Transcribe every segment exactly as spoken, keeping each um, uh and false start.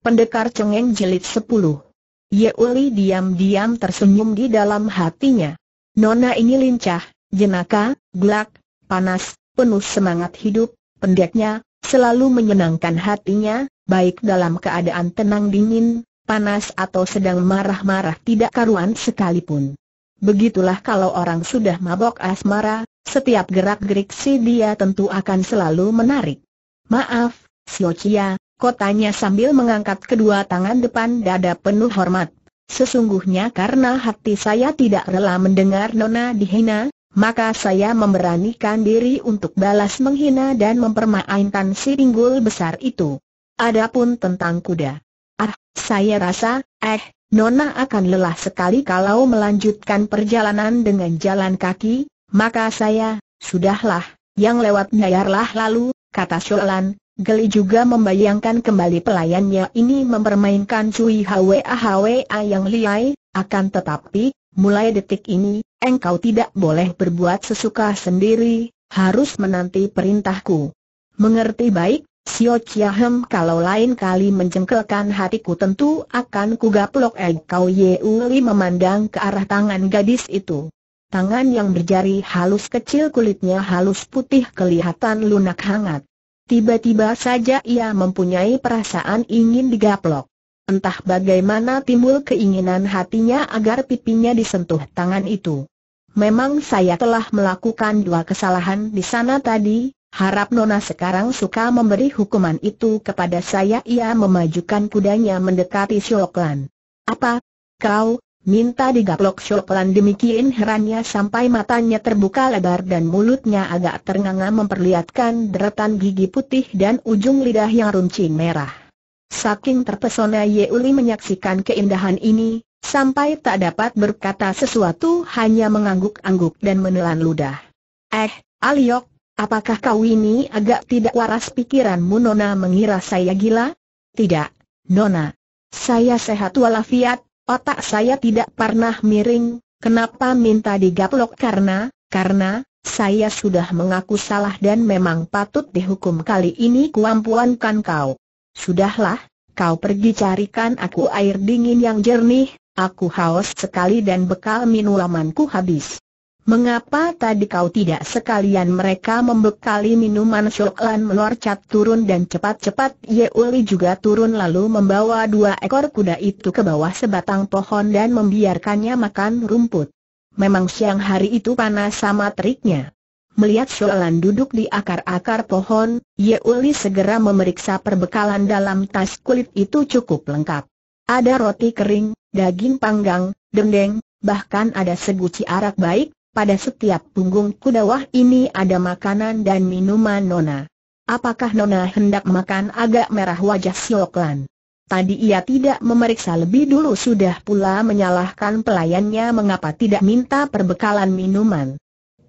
Pendekar Cengeng Jilid sepuluh. Ye Uli diam-diam tersenyum di dalam hatinya. Nona ini lincah, jenaka, gelak, panas, penuh semangat hidup, pendeknya, selalu menyenangkan hatinya, baik dalam keadaan tenang dingin, panas atau sedang marah-marah tidak karuan sekalipun. Begitulah kalau orang sudah mabok asmara, setiap gerak-gerik si dia tentu akan selalu menarik. Maaf, Siochia, kotanya sambil mengangkat kedua tangan depan dada penuh hormat. Sesungguhnya karena hati saya tidak rela mendengar Nona dihina, maka saya memberanikan diri untuk balas menghina dan mempermainkan si pinggul besar itu. Adapun tentang kuda. Ah, saya rasa, eh, Nona akan lelah sekali kalau melanjutkan perjalanan dengan jalan kaki, maka saya, sudahlah, yang lewat biarlah lalu, kata Sholan. Geli juga membayangkan kembali pelayannya ini mempermainkan Cui Hwa Hwa yang liai, akan tetapi, mulai detik ini, engkau tidak boleh berbuat sesuka sendiri, harus menanti perintahku. Mengerti baik, Sio Chia Hem, kalau lain kali menjengkelkan hatiku tentu akan kugaplok engkau. Ye Uli memandang ke arah tangan gadis itu. Tangan yang berjari halus kecil, kulitnya halus putih kelihatan lunak hangat. Tiba-tiba saja ia mempunyai perasaan ingin digaplok. Entah bagaimana timbul keinginan hatinya agar pipinya disentuh tangan itu. Memang saya telah melakukan dua kesalahan di sana tadi, harap Nona sekarang suka memberi hukuman itu kepada saya. Ia memajukan kudanya mendekati Sioklan. Apa? Kau minta digaplok? Sioklan demikian herannya sampai matanya terbuka lebar dan mulutnya agak ternganga memperlihatkan deretan gigi putih dan ujung lidah yang runcing merah. Saking terpesona Ye Uli menyaksikan keindahan ini, sampai tak dapat berkata sesuatu, hanya mengangguk-angguk dan menelan ludah. Eh, Aliok, apakah kau ini agak tidak waras pikiranmu? Nona mengira saya gila? Tidak, Nona. Saya sehat walafiat. Otak saya tidak pernah miring. Kenapa minta digaplok? Karena, karena, saya sudah mengaku salah dan memang patut dihukum. Kali ini kuampuankan kau. Sudahlah, kau pergi carikan aku air dingin yang jernih, aku haus sekali dan bekal minumanku habis. Mengapa tadi kau tidak sekalian mereka membekali minuman? Sholan melorcat turun dan cepat-cepat Ye Uli juga turun lalu membawa dua ekor kuda itu ke bawah sebatang pohon dan membiarkannya makan rumput. Memang siang hari itu panas sama teriknya. Melihat Sholan duduk di akar-akar pohon, Ye Uli segera memeriksa perbekalan dalam tas kulit itu cukup lengkap. Ada roti kering, daging panggang, dendeng, bahkan ada seguci arak baik. Pada setiap punggung kudawah ini ada makanan dan minuman. Nona, apakah Nona hendak makan? Agak merah wajah Sioklan. Tadi ia tidak memeriksa lebih dulu, sudah pula menyalahkan pelayannya mengapa tidak minta perbekalan minuman.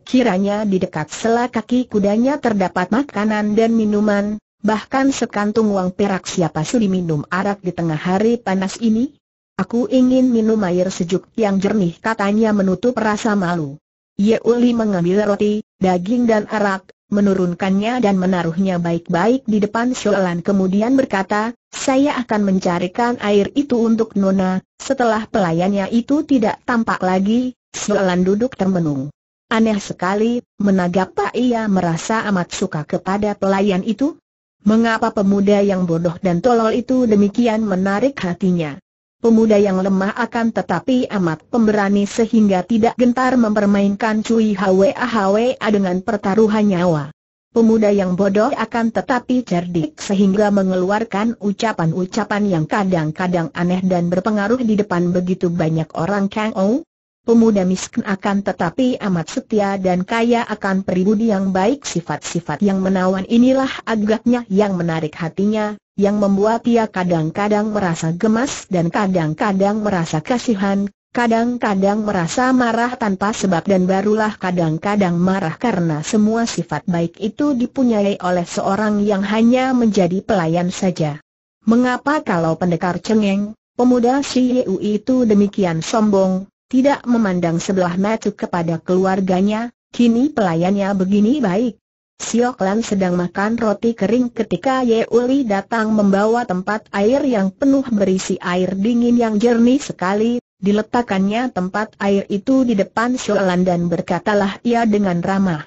Kiranya di dekat sela kaki kudanya terdapat makanan dan minuman, bahkan sekantung uang perak. Siapa sudi minum arak di tengah hari panas ini? Aku ingin minum air sejuk yang jernih, katanya menutup rasa malu. Ye Uli mengambil roti, daging dan arak, menurunkannya dan menaruhnya baik-baik di depan Sholan kemudian berkata, saya akan mencarikan air itu untuk Nona. Setelah pelayannya itu tidak tampak lagi, Sholan duduk termenung. Aneh sekali, mengapa ia merasa amat suka kepada pelayan itu? Mengapa pemuda yang bodoh dan tolol itu demikian menarik hatinya? Pemuda yang lemah akan tetapi amat pemberani sehingga tidak gentar mempermainkan Cui Hwa Hwa dengan pertaruhan nyawa. Pemuda yang bodoh akan tetapi cerdik sehingga mengeluarkan ucapan-ucapan yang kadang-kadang aneh dan berpengaruh di depan begitu banyak orang. Kang Ou. Pemuda miskin akan tetapi amat setia dan kaya akan pribadi yang baik. Sifat-sifat yang menawan inilah agaknya yang menarik hatinya, yang membuat ia kadang-kadang merasa gemas dan kadang-kadang merasa kasihan, kadang-kadang merasa marah tanpa sebab dan barulah kadang-kadang marah karena semua sifat baik itu dipunyai oleh seorang yang hanya menjadi pelayan saja. Mengapa kalau pendekar Cengeng, pemuda si Ye Ui itu demikian sombong? Tidak memandang sebelah mata kepada keluarganya, kini pelayannya begini baik. Siok Lan sedang makan roti kering ketika Ye Uli datang membawa tempat air yang penuh berisi air dingin yang jernih sekali. Diletakkannya tempat air itu di depan Siok Lan dan berkatalah ia dengan ramah,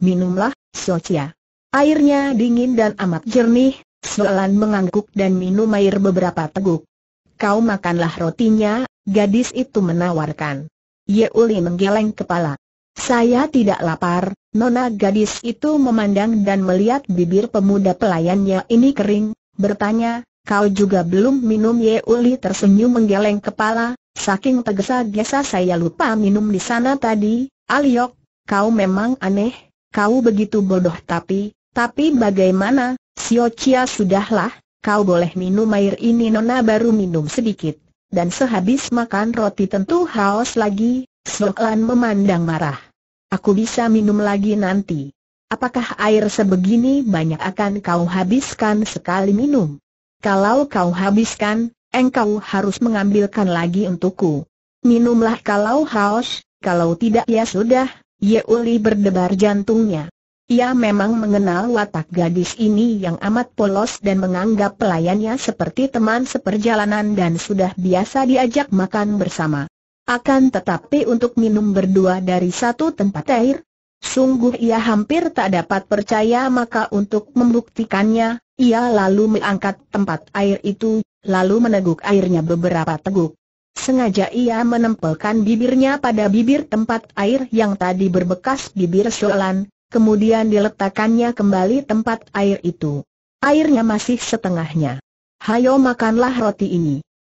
"Minumlah, Socia." Airnya dingin dan amat jernih. Siok Lan mengangguk dan minum air beberapa teguk. "Kau makanlah rotinya," gadis itu menawarkan. Ye Uli menggeleng kepala. "Saya tidak lapar." Nona gadis itu memandang dan melihat bibir pemuda pelayannya ini kering, bertanya, "Kau juga belum minum?" Ye Uli tersenyum menggeleng kepala, "Saking tergesa-gesa saya lupa minum di sana tadi." "Aliok, kau memang aneh, kau begitu bodoh." tapi, tapi bagaimana, Siocia? Sudahlah, kau boleh minum air ini." Nona baru minum sedikit, dan sehabis makan roti tentu haus lagi. Siok Lan memandang marah. "Aku bisa minum lagi nanti." "Apakah air sebegini banyak akan kau habiskan sekali minum? Kalau kau habiskan, engkau harus mengambilkan lagi untukku." "Minumlah kalau haus, kalau tidak ya sudah." Ye Uli berdebar jantungnya. Ia memang mengenal watak gadis ini yang amat polos dan menganggap pelayannya seperti teman seperjalanan dan sudah biasa diajak makan bersama. Akan tetapi untuk minum berdua dari satu tempat air, sungguh ia hampir tak dapat percaya. Maka untuk membuktikannya, ia lalu mengangkat tempat air itu, lalu meneguk airnya beberapa teguk. Sengaja ia menempelkan bibirnya pada bibir tempat air yang tadi berbekas bibir Siok Lan, kemudian diletakkannya kembali tempat air itu. Airnya masih setengahnya. "Hayo, makanlah roti ini.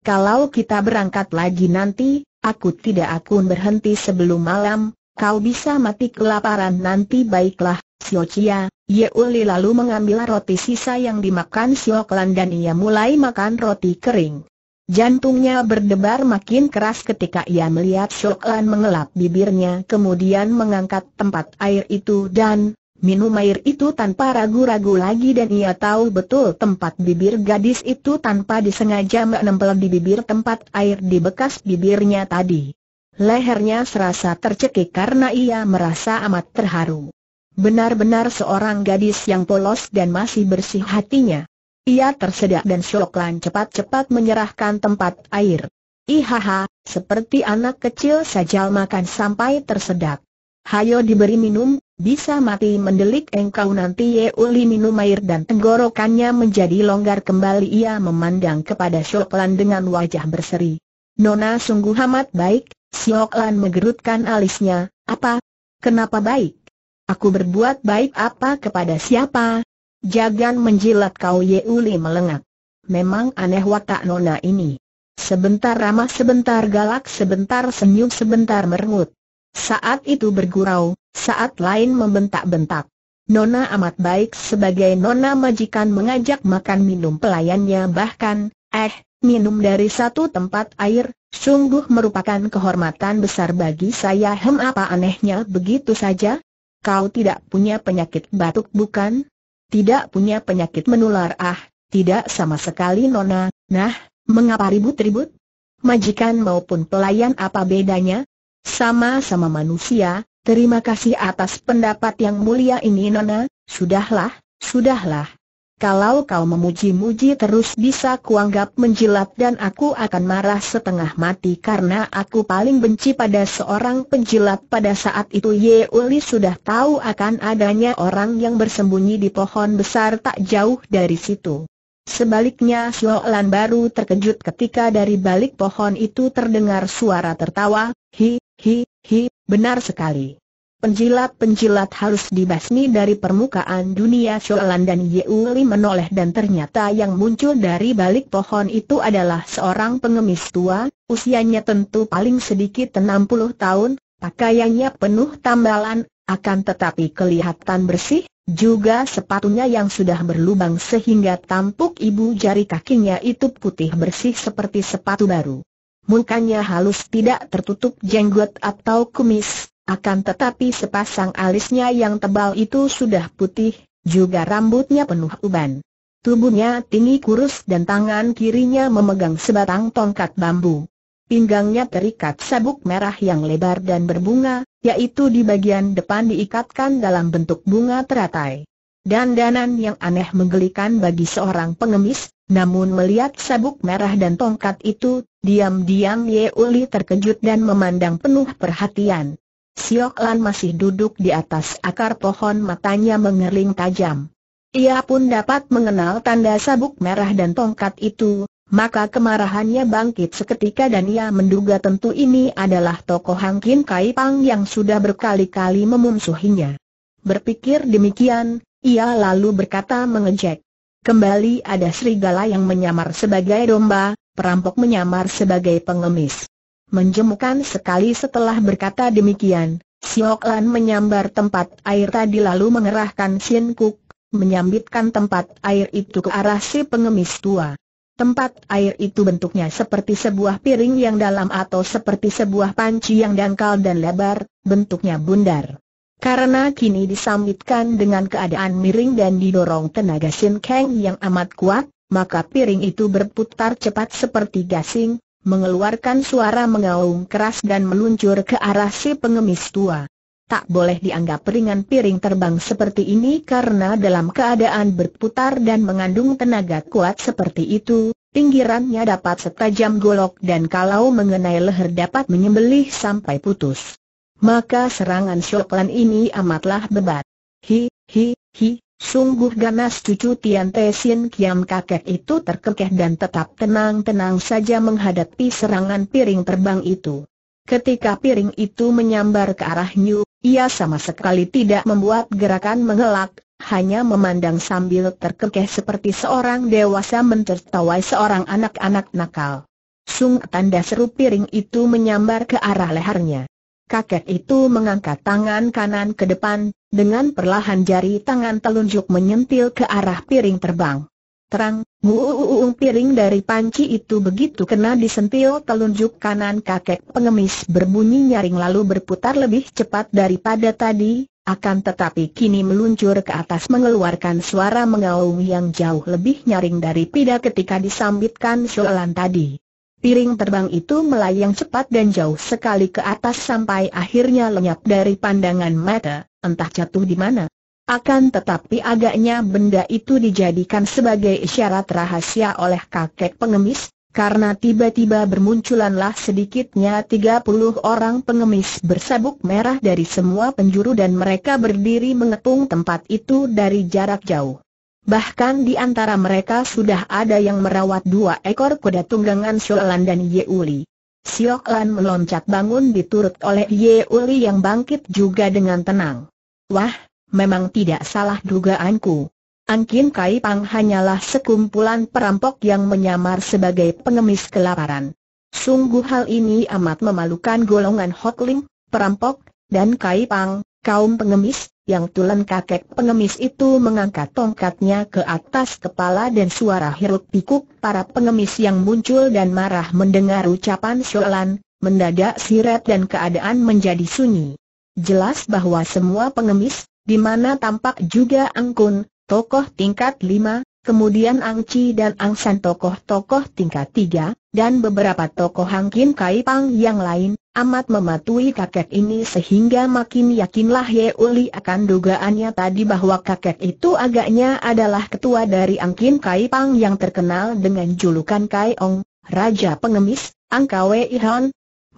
Kalau kita berangkat lagi nanti, aku tidak akan berhenti sebelum malam. Kau bisa mati kelaparan nanti." "Baiklah, Siocia." Ye Uli lalu mengambil roti sisa yang dimakan Siok Lan dan ia mulai makan roti kering. Jantungnya berdebar makin keras ketika ia melihat Siok Lan mengelap bibirnya kemudian mengangkat tempat air itu dan minum air itu tanpa ragu-ragu lagi, dan ia tahu betul tempat bibir gadis itu tanpa disengaja menempel di bibir tempat air di bekas bibirnya tadi. Lehernya serasa tercekik karena ia merasa amat terharu. Benar-benar seorang gadis yang polos dan masih bersih hatinya. Ia tersedak dan Siok Lan cepat-cepat menyerahkan tempat air. "Ihaha, seperti anak kecil saja makan sampai tersedak. Hayo diberi minum, bisa mati mendelik engkau nanti." Ye Uli minum air dan tenggorokannya menjadi longgar kembali. Ia memandang kepada Siok Lan dengan wajah berseri. "Nona sungguh amat baik." Siok Lan menggerutkan alisnya. "Apa? Kenapa baik? Aku berbuat baik apa kepada siapa?" "Jangan menjilat kau." Ye Uli melengak. "Memang aneh watak Nona ini. Sebentar ramah, sebentar galak, sebentar senyum, sebentar merengut. Saat itu bergurau, saat lain membentak-bentak." "Nona amat baik sebagai nona majikan mengajak makan minum pelayannya, bahkan, eh, minum dari satu tempat air. Sungguh merupakan kehormatan besar bagi saya." "Hem, apa anehnya begitu saja? Kau tidak punya penyakit batuk bukan?" "Tidak punya penyakit menular." "Ah, tidak sama sekali nona." "Nah, mengapa ribut-ribut? Majikan maupun pelayan apa bedanya? Sama-sama manusia." "Terima kasih atas pendapat yang mulia ini nona." "Sudahlah, sudahlah. Kalau kau memuji-muji terus bisa kuanggap menjilat dan aku akan marah setengah mati karena aku paling benci pada seorang penjilat." Pada saat itu Ye Uli sudah tahu akan adanya orang yang bersembunyi di pohon besar tak jauh dari situ. Sebaliknya Siok Lan baru terkejut ketika dari balik pohon itu terdengar suara tertawa. "Hi, hi, hi, benar sekali. Penjilat-penjilat harus dibasmi dari permukaan dunia." Siok Lan dan Ye Uli menoleh dan ternyata yang muncul dari balik pohon itu adalah seorang pengemis tua, usianya tentu paling sedikit enam puluh tahun, pakaiannya penuh tambalan, akan tetapi kelihatan bersih, juga sepatunya yang sudah berlubang sehingga tampuk ibu jari kakinya itu putih bersih seperti sepatu baru. Mukanya halus tidak tertutup jenggot atau kumis, akan tetapi sepasang alisnya yang tebal itu sudah putih, juga rambutnya penuh uban. Tubuhnya tinggi kurus dan tangan kirinya memegang sebatang tongkat bambu. pinggangnya terikat sabuk merah yang lebar dan berbunga, yaitu di bagian depan diikatkan dalam bentuk bunga teratai. Dandanan yang aneh menggelikan bagi seorang pengemis, namun melihat sabuk merah dan tongkat itu, diam-diam Ye Uli terkejut dan memandang penuh perhatian. Siok Lan masih duduk di atas akar pohon, matanya mengerling tajam. Ia pun dapat mengenal tanda sabuk merah dan tongkat itu. Maka kemarahannya bangkit seketika dan ia menduga tentu ini adalah tokoh Hang Kin Kai Pang yang sudah berkali-kali memusuhinya. Berpikir demikian, ia lalu berkata mengejek, "Kembali ada serigala yang menyamar sebagai domba, perampok menyamar sebagai pengemis." Menjemukan sekali setelah berkata demikian, Siok Lan menyambar tempat air tadi lalu mengerahkan Sin Kuk, menyambitkan tempat air itu ke arah si pengemis tua. Tempat air itu bentuknya seperti sebuah piring yang dalam atau seperti sebuah panci yang dangkal dan lebar, bentuknya bundar. Karena kini disambitkan dengan keadaan miring dan didorong tenaga Sin Kang yang amat kuat, maka piring itu berputar cepat seperti gasing, mengeluarkan suara mengaum keras dan meluncur ke arah si pengemis tua. Tak boleh dianggap ringan piring terbang seperti ini karena dalam keadaan berputar dan mengandung tenaga kuat seperti itu, pinggirannya dapat setajam golok dan kalau mengenai leher dapat menyembelih sampai putus. Maka serangan Siok Lan ini amatlah bebat. Hi, hi, hi, sungguh ganas cucu Tian Te Sin Kiam. Kakek itu terkekeh dan tetap tenang-tenang saja menghadapi serangan piring terbang itu. Ketika piring itu menyambar ke arahnya, ia sama sekali tidak membuat gerakan mengelak, hanya memandang sambil terkekeh seperti seorang dewasa mentertawai seorang anak-anak nakal. Sung, tanda seru piring itu menyambar ke arah lehernya. Kakek itu mengangkat tangan kanan ke depan, dengan perlahan jari tangan telunjuk menyentil ke arah piring terbang. Terang, nguung piring dari panci itu begitu kena disentil telunjuk kanan kakek pengemis berbunyi nyaring lalu berputar lebih cepat daripada tadi, akan tetapi kini meluncur ke atas mengeluarkan suara mengaum yang jauh lebih nyaring dari pida ketika disambitkan Siok Lan tadi. Piring terbang itu melayang cepat dan jauh sekali ke atas sampai akhirnya lenyap dari pandangan mata, entah jatuh di mana. Akan tetapi agaknya benda itu dijadikan sebagai isyarat rahasia oleh kakek pengemis, karena tiba-tiba bermunculanlah sedikitnya tiga puluh orang pengemis bersabuk merah dari semua penjuru dan mereka berdiri mengepung tempat itu dari jarak jauh. Bahkan di antara mereka sudah ada yang merawat dua ekor kuda tunggangan Siok Lan dan Ye Uli. Siok Lan meloncat bangun diturut oleh Ye Uli yang bangkit juga dengan tenang. Wah! Memang tidak salah dugaanku. Hang Kin Kai Pang hanyalah sekumpulan perampok yang menyamar sebagai pengemis kelaparan. Sungguh hal ini amat memalukan golongan Hotling, perampok, dan Kai Pang, kaum pengemis, yang tulen kakek pengemis itu mengangkat tongkatnya ke atas kepala dan suara hiruk pikuk para pengemis yang muncul dan marah mendengar ucapan Siok Lan, mendadak siret dan keadaan menjadi sunyi. Jelas bahwa semua pengemis, di mana tampak juga Ang Kun, tokoh tingkat lima, kemudian Ang Chi dan Ang San tokoh-tokoh tingkat tiga, dan beberapa tokoh Hang Kin Kai Pang yang lain, amat mematuhi kakek ini sehingga makin yakinlah Ye Uli akan dugaannya tadi bahwa kakek itu agaknya adalah ketua dari Hang Kin Kai Pang yang terkenal dengan julukan Kai Ong, Raja Pengemis, Ang Kwei Hon.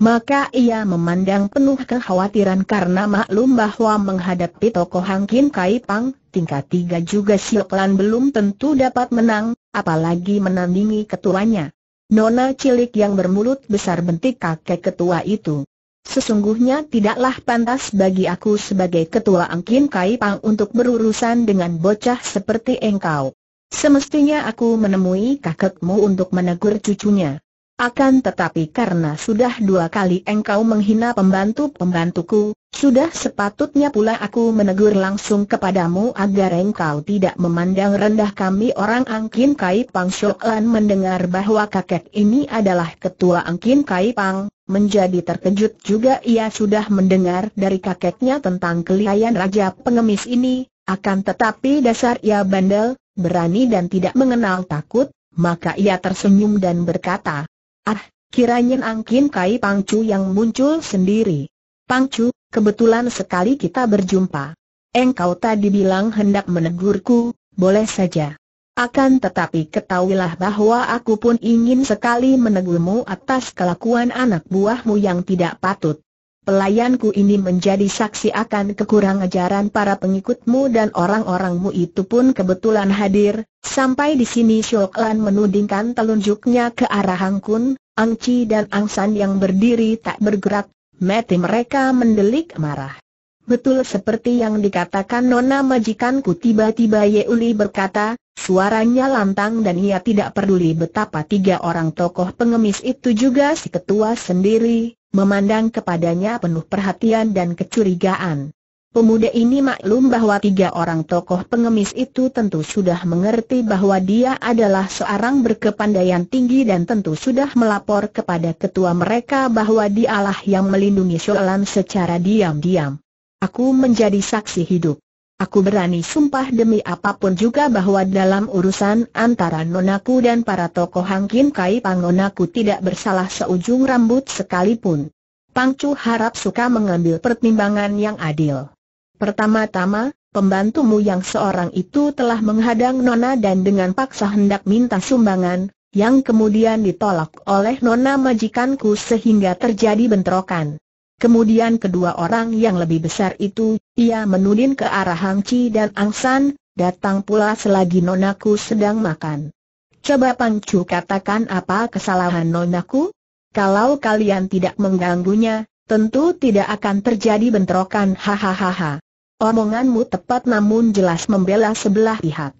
Maka ia memandang penuh kekhawatiran karena maklum bahwa menghadapi tokoh Hang Kin Kai Pang, tingkat tiga juga Siok Lan belum tentu dapat menang, apalagi menandingi ketuanya. Nona cilik yang bermulut besar, bentik kakek ketua itu. Sesungguhnya tidaklah pantas bagi aku sebagai ketua Hang Kin Kai Pang untuk berurusan dengan bocah seperti engkau. Semestinya aku menemui kakekmu untuk menegur cucunya. Akan tetapi karena sudah dua kali engkau menghina pembantu-pembantuku, sudah sepatutnya pula aku menegur langsung kepadamu agar engkau tidak memandang rendah kami orang. Hang Kin Kai Pang. Siok Lan mendengar bahwa kakek ini adalah ketua Hang Kin Kai Pang, menjadi terkejut juga. Ia sudah mendengar dari kakeknya tentang kelihaian raja pengemis ini, akan tetapi dasar ia bandel, berani dan tidak mengenal takut, maka ia tersenyum dan berkata, "Ah, Kiranya angin Kai Pangcu yang muncul sendiri. Pangcu, kebetulan sekali kita berjumpa. Engkau tadi bilang hendak menegurku, boleh saja. Akan tetapi ketahuilah bahwa aku pun ingin sekali menegurmu atas kelakuan anak buahmu yang tidak patut. Pelayanku ini menjadi saksi akan kekurang ajaran para pengikutmu dan orang-orangmu itu pun kebetulan hadir. Sampai di sini Siok Lan menudingkan telunjuknya ke arah Hang Kun, Ang Chi dan Ang San yang berdiri tak bergerak. Mata mereka mendelik marah. Betul seperti yang dikatakan nona majikanku, tiba-tiba Yeuli berkata, suaranya lantang dan ia tidak peduli betapa tiga orang tokoh pengemis itu juga si ketua sendiri memandang kepadanya penuh perhatian dan kecurigaan. Pemuda ini maklum bahwa tiga orang tokoh pengemis itu tentu sudah mengerti bahwa dia adalah seorang berkepandaian tinggi dan tentu sudah melapor kepada ketua mereka bahwa dialah yang melindungi Siok Lan secara diam-diam. Aku menjadi saksi hidup. Aku berani sumpah demi apapun juga bahwa dalam urusan antara nonaku dan para tokoh Hang Kim Kai Pang, nonaku tidak bersalah seujung rambut sekalipun. Pangcu harap suka mengambil pertimbangan yang adil. Pertama-tama, pembantumu yang seorang itu telah menghadang nona dan dengan paksa hendak minta sumbangan, yang kemudian ditolak oleh nona majikanku sehingga terjadi bentrokan. Kemudian kedua orang yang lebih besar itu, ia menuding ke arah Hang Chi dan Ang San, datang pula selagi nonaku sedang makan. Coba Pangcu katakan apa kesalahan nonaku? Kalau kalian tidak mengganggunya, tentu tidak akan terjadi bentrokan, hahaha. Omonganmu tepat namun jelas membela sebelah pihak.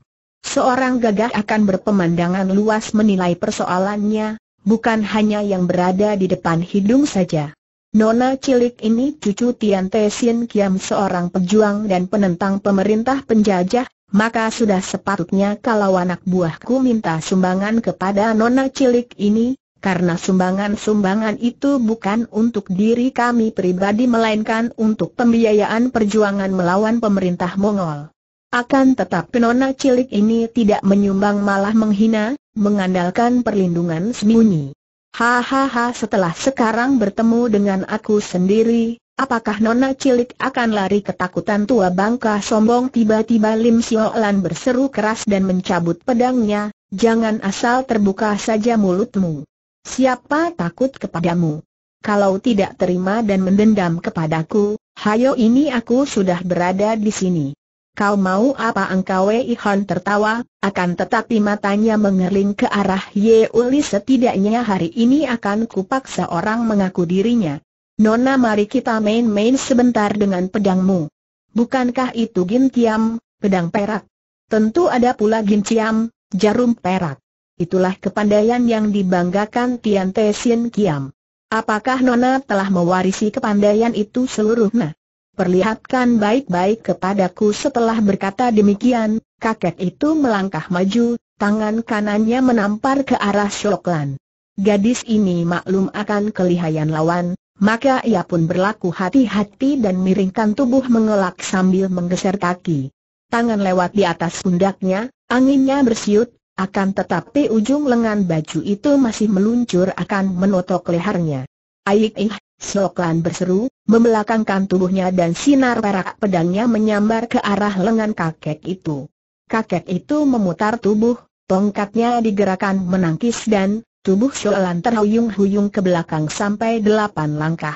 Seorang gagah akan berpemandangan luas menilai persoalannya, bukan hanya yang berada di depan hidung saja. Nona cilik ini cucu Tian Te Sin Kiam, seorang pejuang dan penentang pemerintah penjajah, maka sudah sepatutnya kalau anak buahku minta sumbangan kepada nona cilik ini, karena sumbangan-sumbangan itu bukan untuk diri kami pribadi melainkan untuk pembiayaan perjuangan melawan pemerintah Mongol. Akan tetapi nona cilik ini tidak menyumbang, malah menghina, mengandalkan perlindungan sembunyi. Hahaha, setelah sekarang bertemu dengan aku sendiri, apakah nona cilik akan lari ketakutan tua bangka sombong? Tiba-tiba Lim Siok Lan berseru keras dan mencabut pedangnya, jangan asal terbuka saja mulutmu. Siapa takut kepadamu? Kalau tidak terima dan mendendam kepadaku, hayo ini aku sudah berada di sini. Kau mau apa? Engkau Wei Han tertawa, akan tetapi matanya mengerling ke arah Yeuli. Setidaknya hari ini akan kupaksa orang mengaku dirinya. Nona, mari kita main-main sebentar dengan pedangmu. Bukankah itu gintiam, pedang perak? Tentu ada pula gintiam, jarum perak. Itulah kepandaian yang dibanggakan Tian Te Sin Kiam. Apakah nona telah mewarisi kepandaian itu seluruhnya? Perlihatkan baik-baik kepadaku. Setelah berkata demikian, kakek itu melangkah maju, tangan kanannya menampar ke arah Siok Lan. Gadis ini maklum akan kelihayan lawan, maka ia pun berlaku hati-hati dan miringkan tubuh mengelak sambil menggeser kaki. Tangan lewat di atas pundaknya, anginnya bersiut, akan tetapi ujung lengan baju itu masih meluncur akan menotok lehernya. Aik ih, Siok Lan berseru, membelakangkan tubuhnya dan sinar perak pedangnya menyambar ke arah lengan kakek itu. Kakek itu memutar tubuh, tongkatnya digerakkan menangkis dan tubuh Siok Lan terhuyung-huyung ke belakang sampai delapan langkah.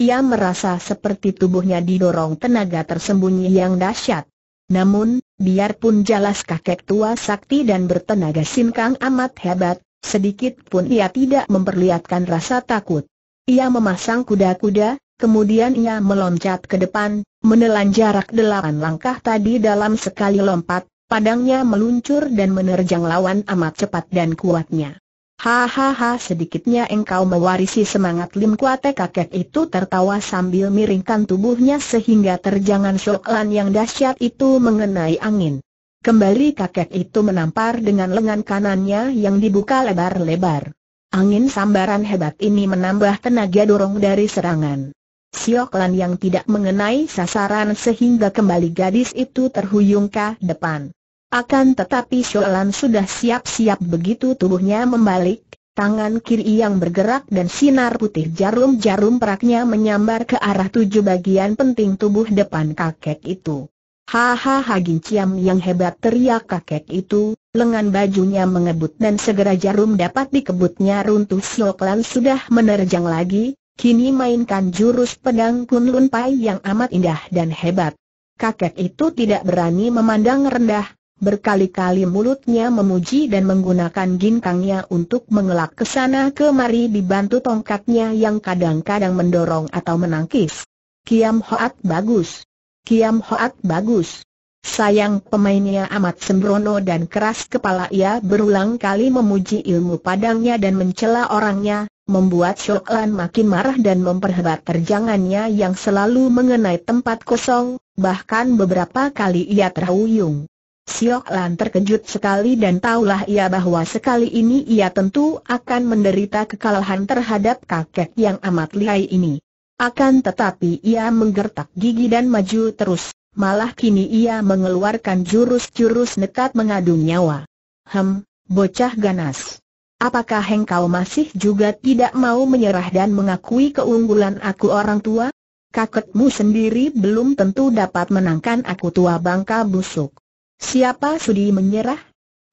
Ia merasa seperti tubuhnya didorong tenaga tersembunyi yang dahsyat. Namun, biarpun jelas kakek tua sakti dan bertenaga sinkang amat hebat, sedikit pun ia tidak memperlihatkan rasa takut. Ia memasang kuda-kuda, kemudian ia meloncat ke depan, menelan jarak delapan langkah tadi dalam sekali lompat, padangnya meluncur dan menerjang lawan amat cepat dan kuatnya. Hahaha, sedikitnya engkau mewarisi semangat Lim Kuate. Kakek itu tertawa sambil miringkan tubuhnya sehingga terjangan Siok Lan yang dahsyat itu mengenai angin. Kembali kakek itu menampar dengan lengan kanannya yang dibuka lebar-lebar. Angin sambaran hebat ini menambah tenaga dorong dari serangan Siok Lan yang tidak mengenai sasaran sehingga kembali gadis itu terhuyung ke depan. Akan tetapi Siok Lan sudah siap-siap begitu tubuhnya membalik, tangan kiri yang bergerak dan sinar putih jarum-jarum peraknya menyambar ke arah tujuh bagian penting tubuh depan kakek itu. Hahaha, Ginciam yang hebat, teriak kakek itu, lengan bajunya mengebut dan segera jarum dapat dikebutnya runtuh. Sioklan sudah menerjang lagi, kini mainkan jurus pedang Kunlun Pai yang amat indah dan hebat. Kakek itu tidak berani memandang rendah. Berkali-kali mulutnya memuji dan menggunakan ginkangnya untuk mengelak ke sana kemari dibantu tongkatnya yang kadang-kadang mendorong atau menangkis. Kiam Hoat bagus. Kiam Hoat bagus. Sayang pemainnya amat sembrono dan keras kepala. Ia berulang kali memuji ilmu padangnya dan mencela orangnya, membuat Sioklan makin marah dan memperhebat terjangannya yang selalu mengenai tempat kosong, bahkan beberapa kali ia terhuyung. Sioklan terkejut sekali dan tahulah ia bahwa sekali ini ia tentu akan menderita kekalahan terhadap kakek yang amat lihai ini. Akan tetapi ia menggertak gigi dan maju terus, malah kini ia mengeluarkan jurus-jurus nekat mengadu nyawa. Hem, bocah ganas. Apakah engkau masih juga tidak mau menyerah dan mengakui keunggulan aku orang tua? Kakekmu sendiri belum tentu dapat menangkan aku tua bangka busuk. Siapa sudi menyerah?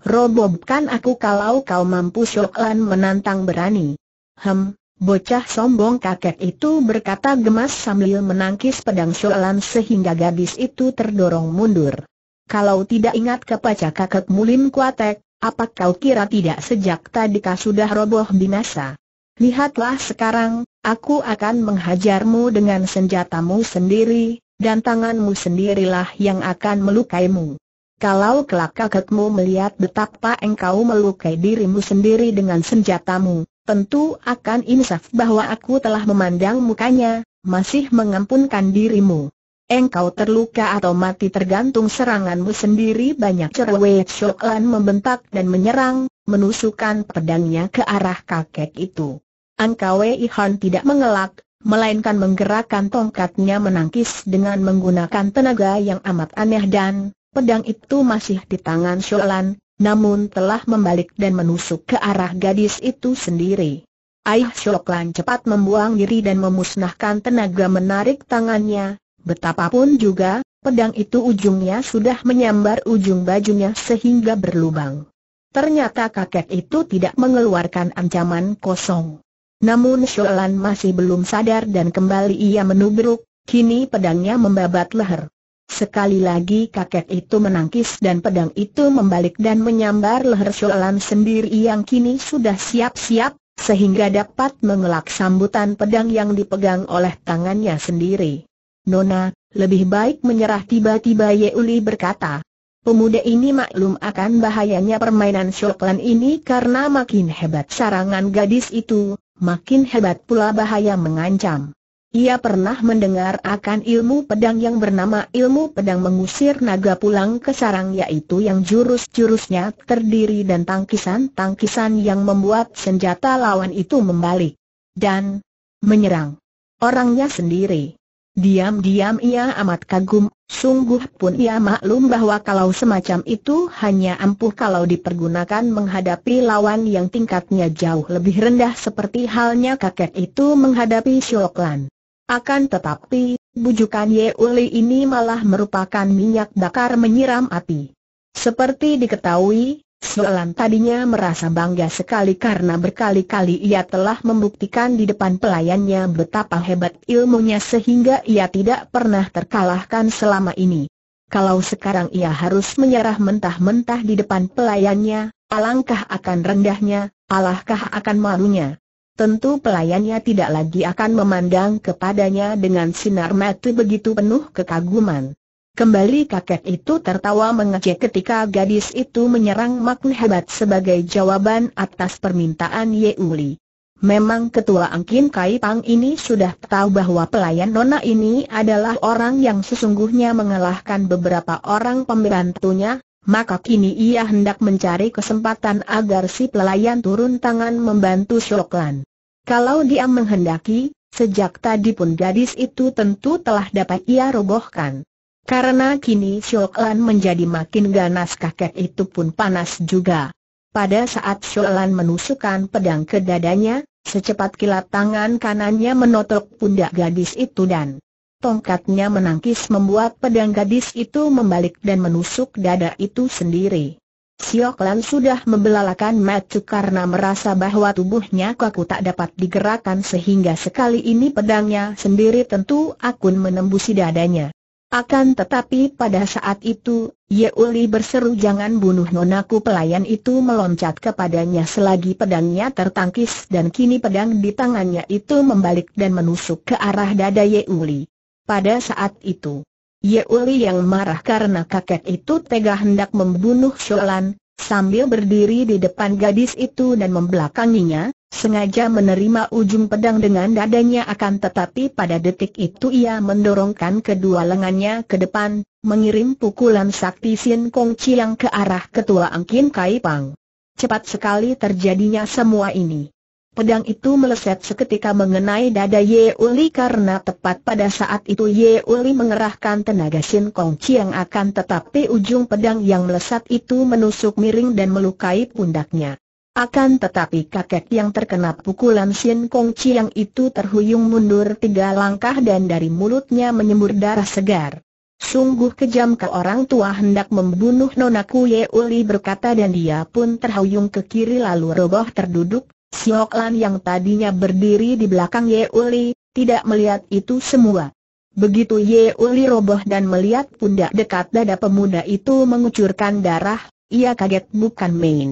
Robohkan aku kalau kau mampu. Sioklan menantang berani. Hem, bocah sombong, kakek itu berkata gemas sambil menangkis pedang Sioklan sehingga gadis itu terdorong mundur. Kalau tidak ingat kepaca kakekmu Lim Kuatek, apa kau kira tidak sejak tadika sudah roboh binasa? Lihatlah sekarang, aku akan menghajarmu dengan senjatamu sendiri, dan tanganmu sendirilah yang akan melukaimu. Kalau kelak kakekmu melihat betapa engkau melukai dirimu sendiri dengan senjatamu, tentu akan insaf bahwa aku telah memandang mukanya, masih mengampunkan dirimu. Engkau terluka atau mati tergantung seranganmu sendiri. Banyak cerewet, Sioklan membentak dan menyerang, menusukkan pedangnya ke arah kakek itu. Angkawe Ihan tidak mengelak, melainkan menggerakkan tongkatnya menangkis dengan menggunakan tenaga yang amat aneh dan pedang itu masih di tangan Sioklan, namun telah membalik dan menusuk ke arah gadis itu sendiri. Aih, Sioklan cepat membuang diri dan memusnahkan tenaga menarik tangannya. Betapapun juga, pedang itu ujungnya sudah menyambar ujung bajunya sehingga berlubang. Ternyata kakek itu tidak mengeluarkan ancaman kosong. Namun Sioklan masih belum sadar dan kembali ia menubruk, kini pedangnya membabat leher. Sekali lagi kakek itu menangkis dan pedang itu membalik dan menyambar leher Sioklan sendiri yang kini sudah siap-siap, sehingga dapat mengelak sambutan pedang yang dipegang oleh tangannya sendiri. Nona, lebih baik menyerah, tiba-tiba Yeuli berkata. Pemuda ini maklum akan bahayanya permainan Sioklan ini karena makin hebat serangan gadis itu, makin hebat pula bahaya mengancam. Ia pernah mendengar akan ilmu pedang yang bernama ilmu pedang mengusir naga pulang ke sarang, yaitu yang jurus-jurusnya terdiri dan tangkisan-tangkisan yang membuat senjata lawan itu membalik dan menyerang orangnya sendiri. Diam-diam ia amat kagum, sungguh pun ia maklum bahwa kalau semacam itu hanya ampuh kalau dipergunakan menghadapi lawan yang tingkatnya jauh lebih rendah seperti halnya kakek itu menghadapi Sioklan. Akan tetapi, bujukan Yeuli ini malah merupakan minyak bakar menyiram api. Seperti diketahui, Sioklan tadinya merasa bangga sekali karena berkali-kali ia telah membuktikan di depan pelayannya betapa hebat ilmunya sehingga ia tidak pernah terkalahkan selama ini. Kalau sekarang ia harus menyerah mentah-mentah di depan pelayannya, alangkah akan rendahnya, alangkah akan malunya. Tentu pelayannya tidak lagi akan memandang kepadanya dengan sinar mata begitu penuh kekaguman. Kembali kakek itu tertawa mengejek ketika gadis itu menyerang makhluk hebat sebagai jawaban atas permintaan Yeuli. Memang ketua Angkin Kai Pang ini sudah tahu bahwa pelayan nona ini adalah orang yang sesungguhnya mengalahkan beberapa orang pembantunya, maka kini ia hendak mencari kesempatan agar si pelayan turun tangan membantu Sioklan. Kalau dia menghendaki, sejak tadi pun gadis itu tentu telah dapat ia robohkan. Karena kini Sioklan menjadi makin ganas, kakek itu pun panas juga. Pada saat Sholan menusukkan pedang ke dadanya, secepat kilat tangan kanannya menotok pundak gadis itu dan tongkatnya menangkis membuat pedang gadis itu membalik dan menusuk dada itu sendiri. Siok Lan sudah membelalakan mata karena merasa bahwa tubuhnya kaku tak dapat digerakkan sehingga sekali ini pedangnya sendiri tentu akan menembusi dadanya. Akan tetapi pada saat itu, Yeuli berseru, "Jangan bunuh nonaku!" Pelayan itu meloncat kepadanya selagi pedangnya tertangkis dan kini pedang di tangannya itu membalik dan menusuk ke arah dada Yeuli. Pada saat itu, Yeuli yang marah karena kakek itu tega hendak membunuh Sholan, sambil berdiri di depan gadis itu dan membelakanginya, sengaja menerima ujung pedang dengan dadanya. Akan tetapi pada detik itu ia mendorongkan kedua lengannya ke depan, mengirim pukulan sakti Sin Kong Chiang ke arah ketua Angkin Kai Pang. Cepat sekali terjadinya semua ini. Pedang itu meleset seketika mengenai dada Yeuli karena tepat pada saat itu Yeuli mengerahkan tenaga Sin Kong Chiang, akan tetapi ujung pedang yang melesat itu menusuk miring dan melukai pundaknya. Akan tetapi kakek yang terkena pukulan Sin Kong Chiang itu terhuyung mundur tiga langkah dan dari mulutnya menyembur darah segar. "Sungguh kejam ke orang tua hendak membunuh nonaku," Yeuli berkata, dan dia pun terhuyung ke kiri lalu roboh terduduk. Siok Lan yang tadinya berdiri di belakang Yeuli, tidak melihat itu semua. Begitu Yeuli roboh dan melihat pundak dekat dada pemuda itu mengucurkan darah, ia kaget bukan main.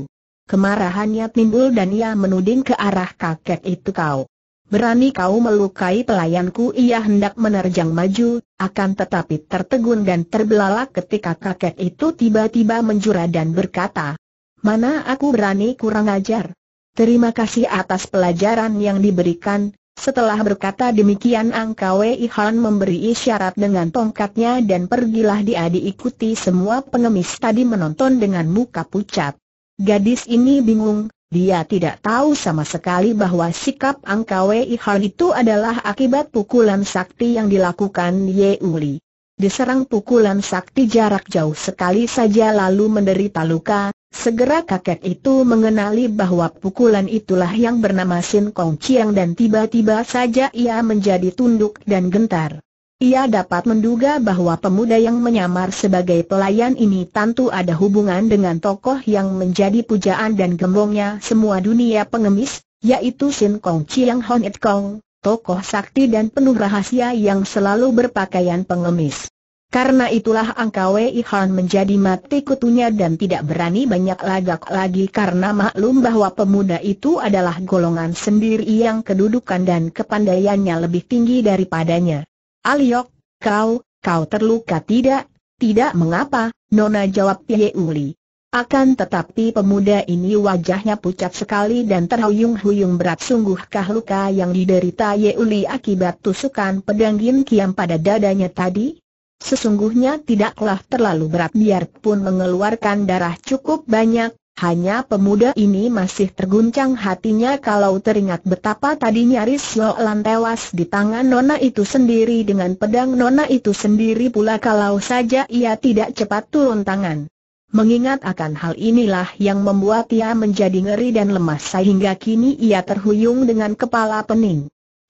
Kemarahannya timbul dan ia menuding ke arah kakek itu, "Kau berani kau melukai pelayanku!" Ia hendak menerjang maju, akan tetapi tertegun dan terbelalak ketika kakek itu tiba-tiba menjura dan berkata, "Mana aku berani, kurang ajar. Terima kasih atas pelajaran yang diberikan." Setelah berkata demikian, Angkawe Ihan memberi isyarat dengan tongkatnya dan pergilah dia, diikuti semua pengemis tadi menonton dengan muka pucat. Gadis ini bingung, dia tidak tahu sama sekali bahwa sikap Angkawe Ihan itu adalah akibat pukulan sakti yang dilakukan Yeuli. Diserang pukulan sakti jarak jauh sekali saja lalu menderita luka. Segera kakek itu mengenali bahwa pukulan itulah yang bernama Sin Kong Chiang dan tiba-tiba saja ia menjadi tunduk dan gentar. Ia dapat menduga bahwa pemuda yang menyamar sebagai pelayan ini tentu ada hubungan dengan tokoh yang menjadi pujaan dan gembongnya semua dunia pengemis, yaitu Sin Kong Chiang Hon It Kong, tokoh sakti dan penuh rahasia yang selalu berpakaian pengemis. Karena itulah Angkawe Ihan menjadi mati kutunya dan tidak berani banyak lagak lagi karena maklum bahwa pemuda itu adalah golongan sendiri yang kedudukan dan kepandaiannya lebih tinggi daripadanya. "Aliok, kau, kau terluka tidak?" "Tidak mengapa, Nona," jawab Yeuli. Akan tetapi pemuda ini wajahnya pucat sekali dan terhuyung-huyung berat. Sungguhkah luka yang diderita Yeuli akibat tusukan pedang Gin Kiam pada dadanya tadi? Sesungguhnya tidaklah terlalu berat, biarpun mengeluarkan darah cukup banyak, hanya pemuda ini masih terguncang hatinya kalau teringat betapa tadi nyaris Sholan tewas di tangan nona itu sendiri dengan pedang nona itu sendiri pula kalau saja ia tidak cepat turun tangan. Mengingat akan hal inilah yang membuat ia menjadi ngeri dan lemas sehingga kini ia terhuyung dengan kepala pening.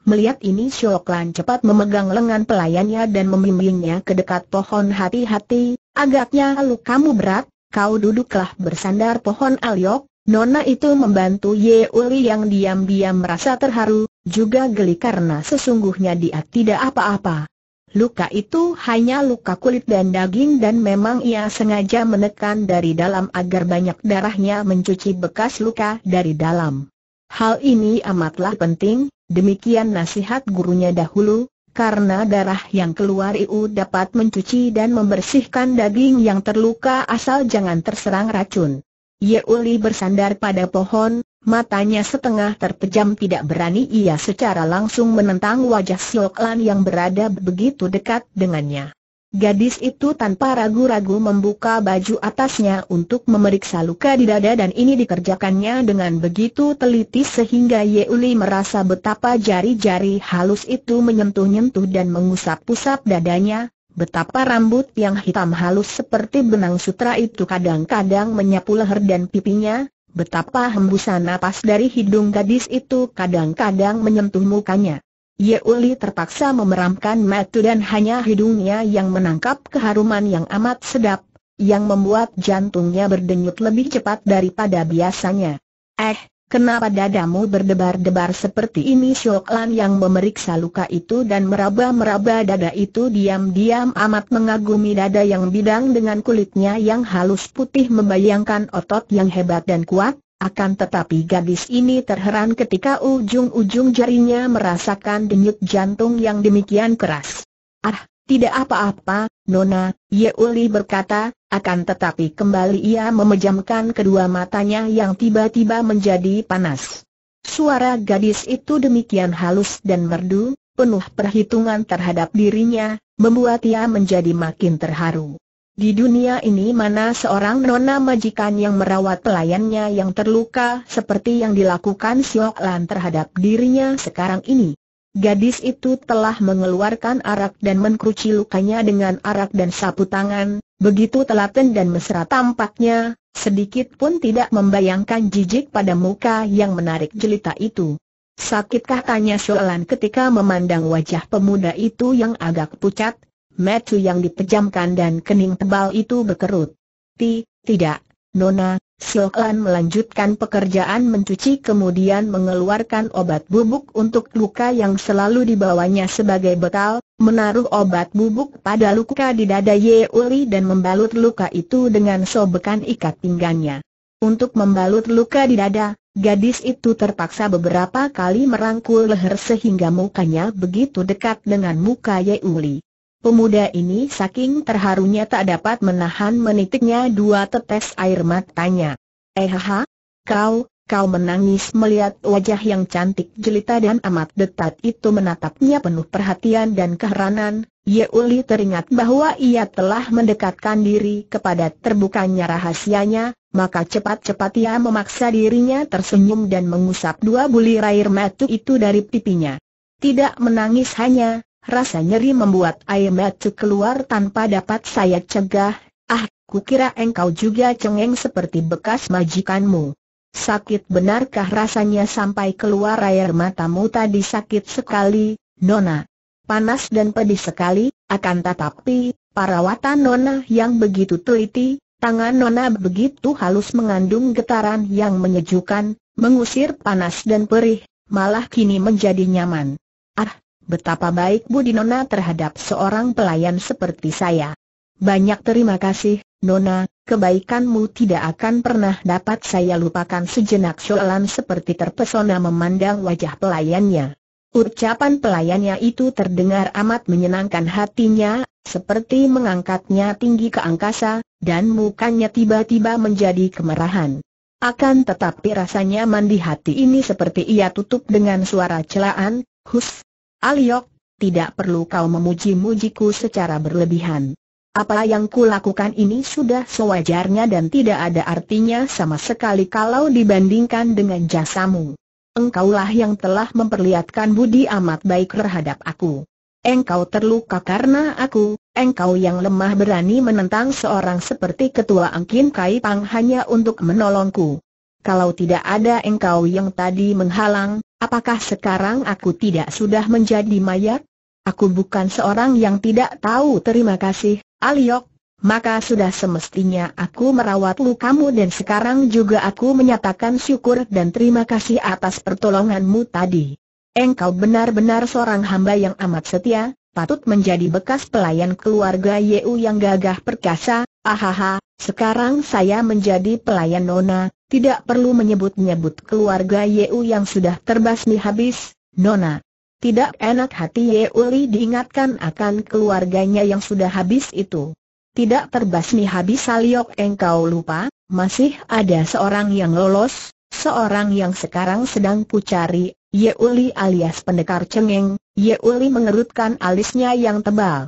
Melihat ini Siok Lan cepat memegang lengan pelayannya dan membimbingnya ke dekat pohon. "Hati-hati, agaknya lukamu berat, kau duduklah bersandar pohon." "Aliok, nona itu membantu." Yeuli yang diam-diam merasa terharu, juga geli karena sesungguhnya dia tidak apa-apa. Luka itu hanya luka kulit dan daging dan memang ia sengaja menekan dari dalam agar banyak darahnya mencuci bekas luka dari dalam. Hal ini amatlah penting. Demikian nasihat gurunya dahulu, karena darah yang keluar itu dapat mencuci dan membersihkan daging yang terluka asal jangan terserang racun. Yeuli bersandar pada pohon, matanya setengah terpejam, tidak berani ia secara langsung menentang wajah Siok Lan yang berada begitu dekat dengannya. Gadis itu tanpa ragu-ragu membuka baju atasnya untuk memeriksa luka di dada dan ini dikerjakannya dengan begitu teliti sehingga Yeuli merasa betapa jari-jari halus itu menyentuh-nyentuh dan mengusap-usap dadanya, betapa rambut yang hitam halus seperti benang sutra itu kadang-kadang menyapu leher dan pipinya, Betapa hembusan napas dari hidung gadis itu kadang-kadang menyentuh mukanya. Yeuli terpaksa memeramkan mata dan hanya hidungnya yang menangkap keharuman yang amat sedap, yang membuat jantungnya berdenyut lebih cepat daripada biasanya. Eh, kenapa dadamu berdebar-debar seperti ini? Shou Lan yang memeriksa luka itu dan meraba-meraba dada itu diam-diam amat mengagumi dada yang bidang dengan kulitnya yang halus putih, membayangkan otot yang hebat dan kuat. Akan tetapi gadis ini terheran ketika ujung-ujung jarinya merasakan denyut jantung yang demikian keras. Ah, tidak apa-apa, Nona, Yeuli berkata, akan tetapi kembali ia memejamkan kedua matanya yang tiba-tiba menjadi panas. Suara gadis itu demikian halus dan merdu, penuh perhitungan terhadap dirinya, membuat ia menjadi makin terharu. Di dunia ini mana seorang nona majikan yang merawat pelayannya yang terluka seperti yang dilakukan Shou Lan terhadap dirinya sekarang ini. Gadis itu telah mengeluarkan arak dan mengkeruci lukanya dengan arak dan sapu tangan, begitu telaten dan mesra tampaknya, sedikit pun tidak membayangkan jijik pada muka yang menarik jelita itu. Sakitkah, tanya Shou Lan ketika memandang wajah pemuda itu yang agak pucat. Mata yang dipejamkan dan kening tebal itu berkerut. Ti, tidak, Nona, Shou Lan melanjutkan pekerjaan mencuci kemudian mengeluarkan obat bubuk untuk luka yang selalu dibawanya sebagai bekal, menaruh obat bubuk pada luka di dada Yeuli dan membalut luka itu dengan sobekan ikat pinggangnya. Untuk membalut luka di dada, gadis itu terpaksa beberapa kali merangkul leher sehingga mukanya begitu dekat dengan muka Yeuli. Pemuda ini saking terharunya tak dapat menahan menitiknya dua tetes air matanya. Eh ha, kau, kau menangis. Melihat wajah yang cantik jelita dan amat dekat itu menatapnya penuh perhatian dan keheranan, Yeuli teringat bahwa ia telah mendekatkan diri kepada terbukanya rahasianya, maka cepat-cepat ia memaksa dirinya tersenyum dan mengusap dua bulir air mata itu dari pipinya. Tidak menangis, hanya rasa nyeri membuat air mata keluar tanpa dapat saya cegah. Ah, kukira engkau juga cengeng seperti bekas majikanmu. Sakit benarkah rasanya sampai keluar air matamu tadi? Sakit sekali, Nona. Panas dan pedih sekali, akan tetapi, perawatan Nona yang begitu teliti, tangan Nona begitu halus mengandung getaran yang menyejukkan, mengusir panas dan perih, malah kini menjadi nyaman. Ah, betapa baik budi Nona terhadap seorang pelayan seperti saya. Banyak terima kasih, Nona, kebaikanmu tidak akan pernah dapat saya lupakan. Sejenak Shou Lan seperti terpesona memandang wajah pelayannya. Ucapan pelayannya itu terdengar amat menyenangkan hatinya, seperti mengangkatnya tinggi ke angkasa, dan mukanya tiba-tiba menjadi kemerahan. Akan tetapi rasanya mandi hati ini seperti ia tutup dengan suara celaan, hus. Aliok, tidak perlu kau memuji-mujiku secara berlebihan. Apa yang kulakukan ini sudah sewajarnya dan tidak ada artinya sama sekali kalau dibandingkan dengan jasamu. Engkaulah yang telah memperlihatkan budi amat baik terhadap aku. Engkau terluka karena aku, engkau yang lemah berani menentang seorang seperti Ketua Angkin Kai Pang hanya untuk menolongku. Kalau tidak ada engkau yang tadi menghalang, apakah sekarang aku tidak sudah menjadi mayat? Aku bukan seorang yang tidak tahu terima kasih, Aliok. Maka sudah semestinya aku merawat lukamu dan sekarang juga aku menyatakan syukur dan terima kasih atas pertolonganmu tadi. Engkau benar-benar seorang hamba yang amat setia, patut menjadi bekas pelayan keluarga Yeu yang gagah perkasa. Ahaha, sekarang saya menjadi pelayan Nona. Tidak perlu menyebut-nyebut keluarga Yeu yang sudah terbasmi habis, Nona. Tidak enak hati Yeuli diingatkan akan keluarganya yang sudah habis itu. Tidak terbasmi habis, Aliok. Engkau lupa, masih ada seorang yang lolos, seorang yang sekarang sedang kucari, Yeuli alias pendekar cengeng. Yeuli mengerutkan alisnya yang tebal.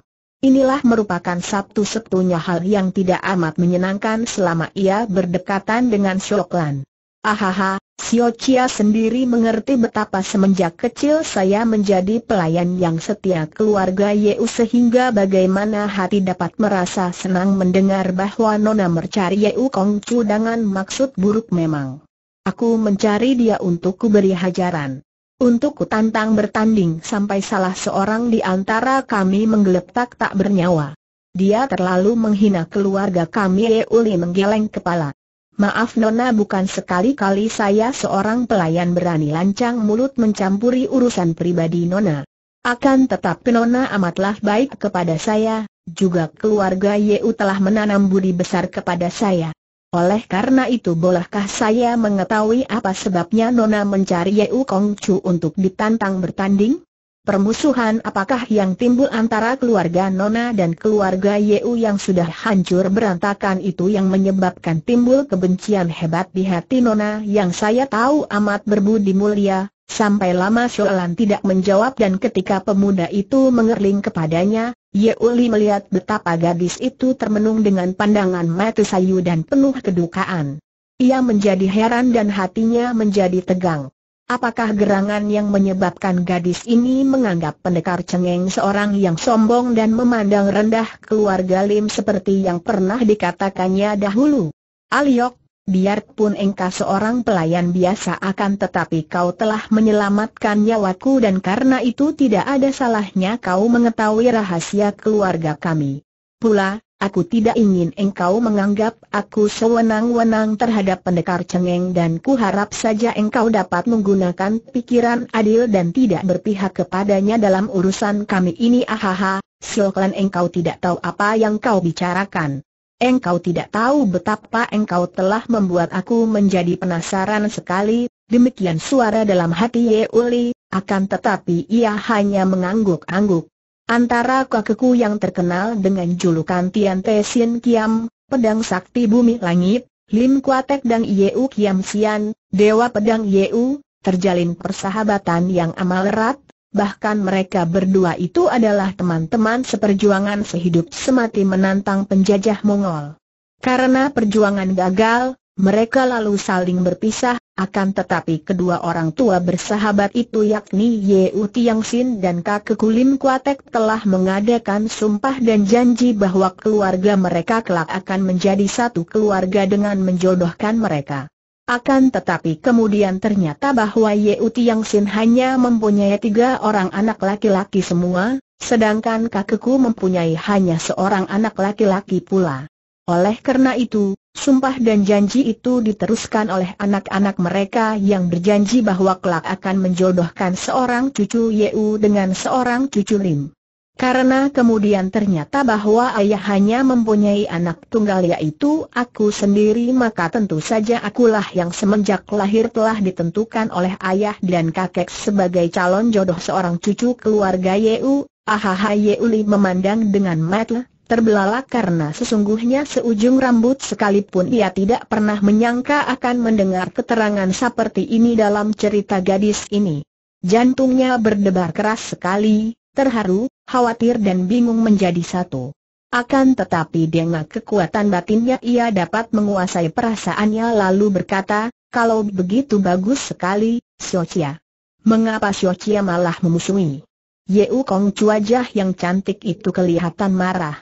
Inilah merupakan satu-satunya hal yang tidak amat menyenangkan selama ia berdekatan dengan Shou Lan. Ahaha, Sio Chia sendiri mengerti betapa semenjak kecil saya menjadi pelayan yang setia keluarga Yeu sehingga bagaimana hati dapat merasa senang mendengar bahwa Nona mercari Yeu Kong Cu dengan maksud buruk memang. Aku mencari dia untuk ku beri hajaran. Untuk ku tantang bertanding sampai salah seorang di antara kami menggeletak tak bernyawa. Dia terlalu menghina keluarga kami." Yeuli menggeleng kepala. "Maaf Nona, bukan sekali-kali saya seorang pelayan berani lancang mulut mencampuri urusan pribadi Nona. Akan tetapi Nona amatlah baik kepada saya, juga keluarga Yeu telah menanam budi besar kepada saya. Oleh karena itu bolehkah saya mengetahui apa sebabnya Nona mencari Yeu Kongcu untuk ditantang bertanding? Permusuhan apakah yang timbul antara keluarga Nona dan keluarga Yeu yang sudah hancur berantakan itu yang menyebabkan timbul kebencian hebat di hati Nona yang saya tahu amat berbudi mulia?" Sampai lama Soalan tidak menjawab, dan ketika pemuda itu mengerling kepadanya, Yeuli melihat betapa gadis itu termenung dengan pandangan mata sayu dan penuh kedukaan. Ia menjadi heran dan hatinya menjadi tegang. Apakah gerangan yang menyebabkan gadis ini menganggap pendekar cengeng seorang yang sombong dan memandang rendah keluarga Lim seperti yang pernah dikatakannya dahulu? "Aliok, biarpun engkau seorang pelayan biasa, akan tetapi kau telah menyelamatkan nyawaku, dan karena itu tidak ada salahnya kau mengetahui rahasia keluarga kami. Pula, aku tidak ingin engkau menganggap aku sewenang-wenang terhadap pendekar cengeng, dan ku harap saja engkau dapat menggunakan pikiran adil dan tidak berpihak kepadanya dalam urusan kami ini." "Ahaha, Sioklan, engkau tidak tahu apa yang kau bicarakan. Engkau tidak tahu betapa engkau telah membuat aku menjadi penasaran sekali." Demikian suara dalam hati Yeuli, akan tetapi ia hanya mengangguk-angguk. Antara kakekku yang terkenal dengan julukan Tian Te Sin Kiam, pedang sakti bumi langit, Lim Kuatek, dan Yeu Kiam Sian, dewa pedang Yeu, terjalin persahabatan yang amat erat. Bahkan mereka berdua itu adalah teman-teman seperjuangan sehidup semati menantang penjajah Mongol. Karena perjuangan gagal, mereka lalu saling berpisah. Akan tetapi kedua orang tua bersahabat itu, yakni Yeu Tiangsin dan kakekku Lim Kuatek, telah mengadakan sumpah dan janji bahwa keluarga mereka kelak akan menjadi satu keluarga dengan menjodohkan mereka. Akan tetapi kemudian ternyata bahwa Yeu Tiangsin hanya mempunyai tiga orang anak laki-laki semua, sedangkan kakekku mempunyai hanya seorang anak laki-laki pula. Oleh karena itu, sumpah dan janji itu diteruskan oleh anak-anak mereka yang berjanji bahwa kelak akan menjodohkan seorang cucu Yeu dengan seorang cucu Lim. Karena kemudian ternyata bahwa ayah hanya mempunyai anak tunggal, yaitu aku sendiri, maka tentu saja akulah yang semenjak lahir telah ditentukan oleh ayah dan kakek sebagai calon jodoh seorang cucu keluarga Yeu. Ahaha, Yeuli memandang dengan mata terbelalak karena sesungguhnya seujung rambut sekalipun ia tidak pernah menyangka akan mendengar keterangan seperti ini dalam cerita gadis ini. Jantungnya berdebar keras sekali, terharu, khawatir dan bingung menjadi satu. Akan tetapi dengan kekuatan batinnya ia dapat menguasai perasaannya, lalu berkata, "Kalau begitu bagus sekali, Siocia. Mengapa Siocia malah memusuhi Yeu Kongcu?" Wajah yang cantik itu kelihatan marah.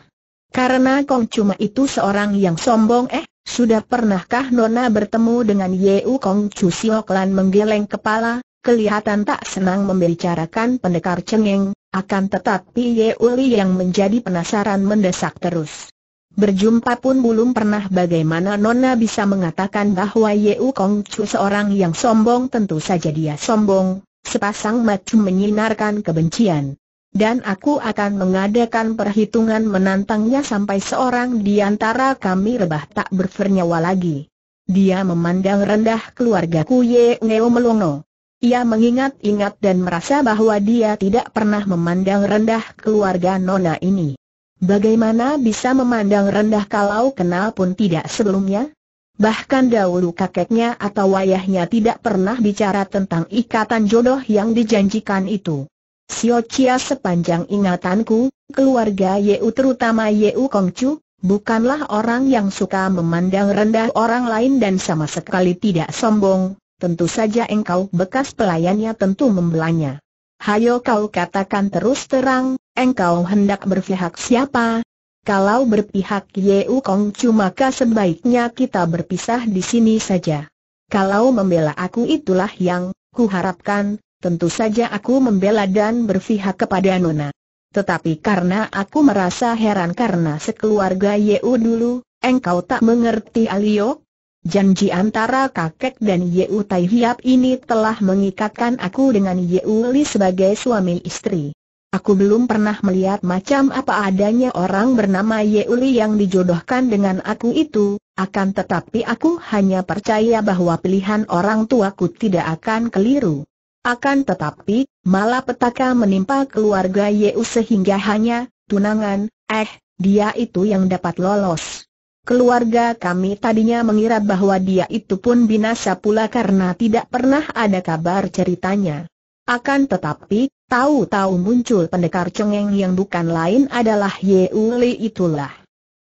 "Karena Kongcu itu seorang yang sombong." "Eh, sudah pernahkah Nona bertemu dengan Yeu Kongcu?" Sioklan menggeleng kepala, kelihatan tak senang membicarakan pendekar cengeng. Akan tetapi Yeuli yang menjadi penasaran mendesak terus. "Berjumpa pun belum pernah. Bagaimana Nona bisa mengatakan bahwa Yeu Kongcu seorang yang sombong?" "Tentu saja dia sombong." Sepasang mata menyinarkan kebencian. "Dan aku akan mengadakan perhitungan menantangnya sampai seorang di antara kami rebah tak bernyawa lagi. Dia memandang rendah keluargaku." Yeu melongo. Ia mengingat-ingat dan merasa bahwa dia tidak pernah memandang rendah keluarga Nona ini. Bagaimana bisa memandang rendah kalau kenal pun tidak sebelumnya? Bahkan dahulu kakeknya atau ayahnya tidak pernah bicara tentang ikatan jodoh yang dijanjikan itu. "Siocia, sepanjang ingatanku, keluarga Yeu, terutama Yeu Kongcu, bukanlah orang yang suka memandang rendah orang lain dan sama sekali tidak sombong. Tentu saja engkau bekas pelayannya tentu membelanya. Hayo kau katakan terus terang, engkau hendak berpihak siapa? Kalau berpihak Yeu Kongcu, maka sebaiknya kita berpisah di sini saja. Kalau membela aku itulah yang kuharapkan, tentu saja aku membela dan berpihak kepada Nona. Tetapi karena aku merasa heran karena sekeluarga Yeu dulu, engkau tak mengerti Alio? Janji antara kakek dan Yeu Tai Hiap ini telah mengikatkan aku dengan Yeu Li sebagai suami istri. Aku belum pernah melihat macam apa adanya orang bernama Yeu Li yang dijodohkan dengan aku itu, akan tetapi aku hanya percaya bahwa pilihan orang tuaku tidak akan keliru. Akan tetapi, malapetaka menimpa keluarga Yeu sehingga hanya tunangan, eh, dia itu yang dapat lolos. Keluarga kami tadinya mengira bahwa dia itu pun binasa pula karena tidak pernah ada kabar ceritanya. Akan tetapi, tahu-tahu muncul pendekar cengeng yang bukan lain adalah Yeu Li itulah.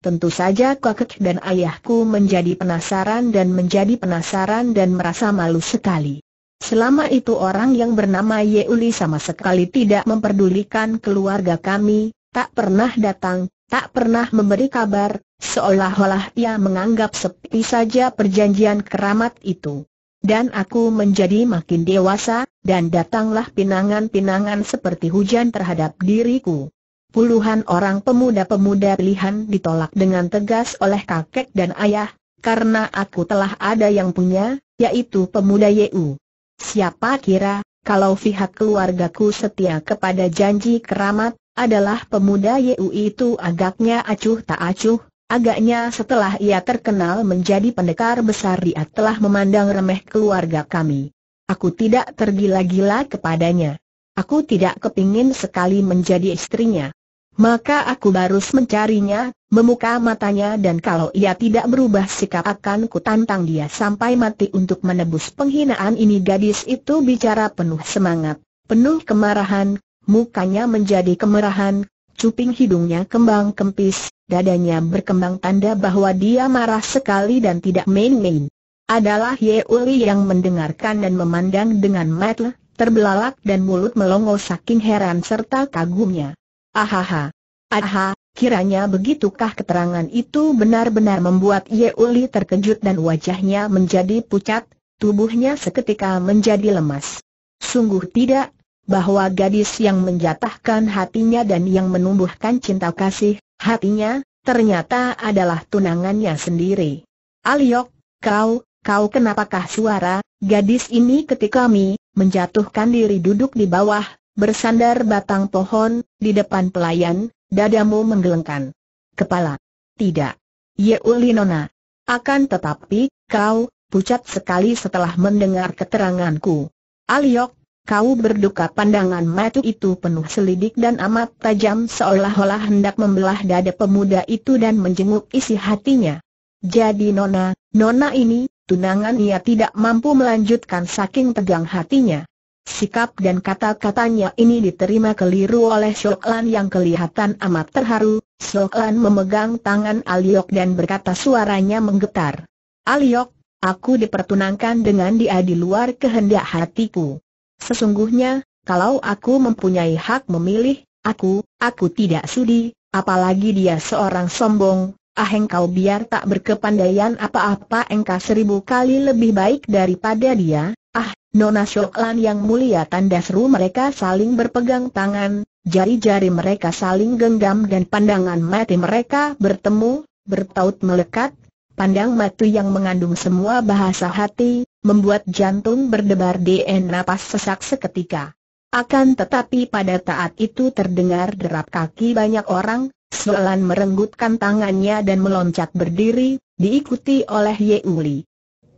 Tentu saja kakek dan ayahku menjadi penasaran dan menjadi penasaran dan merasa malu sekali. Selama itu orang yang bernama Yeu Li sama sekali tidak memperdulikan keluarga kami, tak pernah datang, tak pernah memberi kabar. Seolah-olah ia menganggap sepi saja perjanjian keramat itu. Dan aku menjadi makin dewasa, dan datanglah pinangan-pinangan seperti hujan terhadap diriku. Puluhan orang pemuda-pemuda pilihan ditolak dengan tegas oleh kakek dan ayah, karena aku telah ada yang punya, yaitu pemuda Yeu. Siapa kira, kalau pihak keluargaku setia kepada janji keramat, adalah pemuda Yeu itu agaknya acuh tak acuh. Agaknya setelah ia terkenal menjadi pendekar besar dia telah memandang remeh keluarga kami. Aku tidak tergila-gila kepadanya. Aku tidak kepingin sekali menjadi istrinya. Maka aku barus mencarinya, memuka matanya dan kalau ia tidak berubah sikap akan kutantang dia sampai mati untuk menebus penghinaan ini. Gadis itu bicara penuh semangat, penuh kemarahan, mukanya menjadi kemerahan, cuping hidungnya kembang kempis. Dadanya berkembang tanda bahwa dia marah sekali dan tidak main-main. Adalah Yeu Li yang mendengarkan dan memandang dengan mata terbelalak dan mulut melongo saking heran serta kagumnya. Ahaha, aha, kiranya begitukah keterangan itu benar-benar membuat Yeu Li terkejut dan wajahnya menjadi pucat, tubuhnya seketika menjadi lemas. Sungguh tidak, bahwa gadis yang menjatahkan hatinya dan yang menumbuhkan cinta kasih hatinya, ternyata adalah tunangannya sendiri. Aliok, kau, kau kenapakah suara? Gadis ini ketika mi, menjatuhkan diri duduk di bawah, bersandar batang pohon, di depan pelayan, dadamu menggelengkan. Kepala. Tidak. Yeu Li Nona. Akan tetapi, kau, pucat sekali setelah mendengar keteranganku. Aliok, kau berduka. Pandangan mata itu penuh selidik dan amat tajam seolah-olah hendak membelah dada pemuda itu dan menjenguk isi hatinya. Jadi Nona, Nona ini, tunangan ia tidak mampu melanjutkan saking tegang hatinya. Sikap dan kata-katanya ini diterima keliru oleh Sok Lan yang kelihatan amat terharu. Sok Lan memegang tangan Aliok dan berkata suaranya menggetar. Aliok, aku dipertunangkan dengan dia di luar kehendak hatiku. Sesungguhnya, kalau aku mempunyai hak memilih, aku, aku tidak sudi, apalagi dia seorang sombong. Ah, engkau biar tak berkepandaian apa-apa, engkau seribu kali lebih baik daripada dia. Ah, Nona Sok Lan yang mulia. Tanda seru mereka saling berpegang tangan, jari-jari mereka saling genggam dan pandangan mata mereka bertemu, bertaut melekat. Pandang mata yang mengandung semua bahasa hati, membuat jantung berdebar dan napas sesak seketika. Akan tetapi pada saat itu terdengar derap kaki banyak orang. Sok Lan merenggutkan tangannya dan meloncat berdiri, diikuti oleh Yeu Li.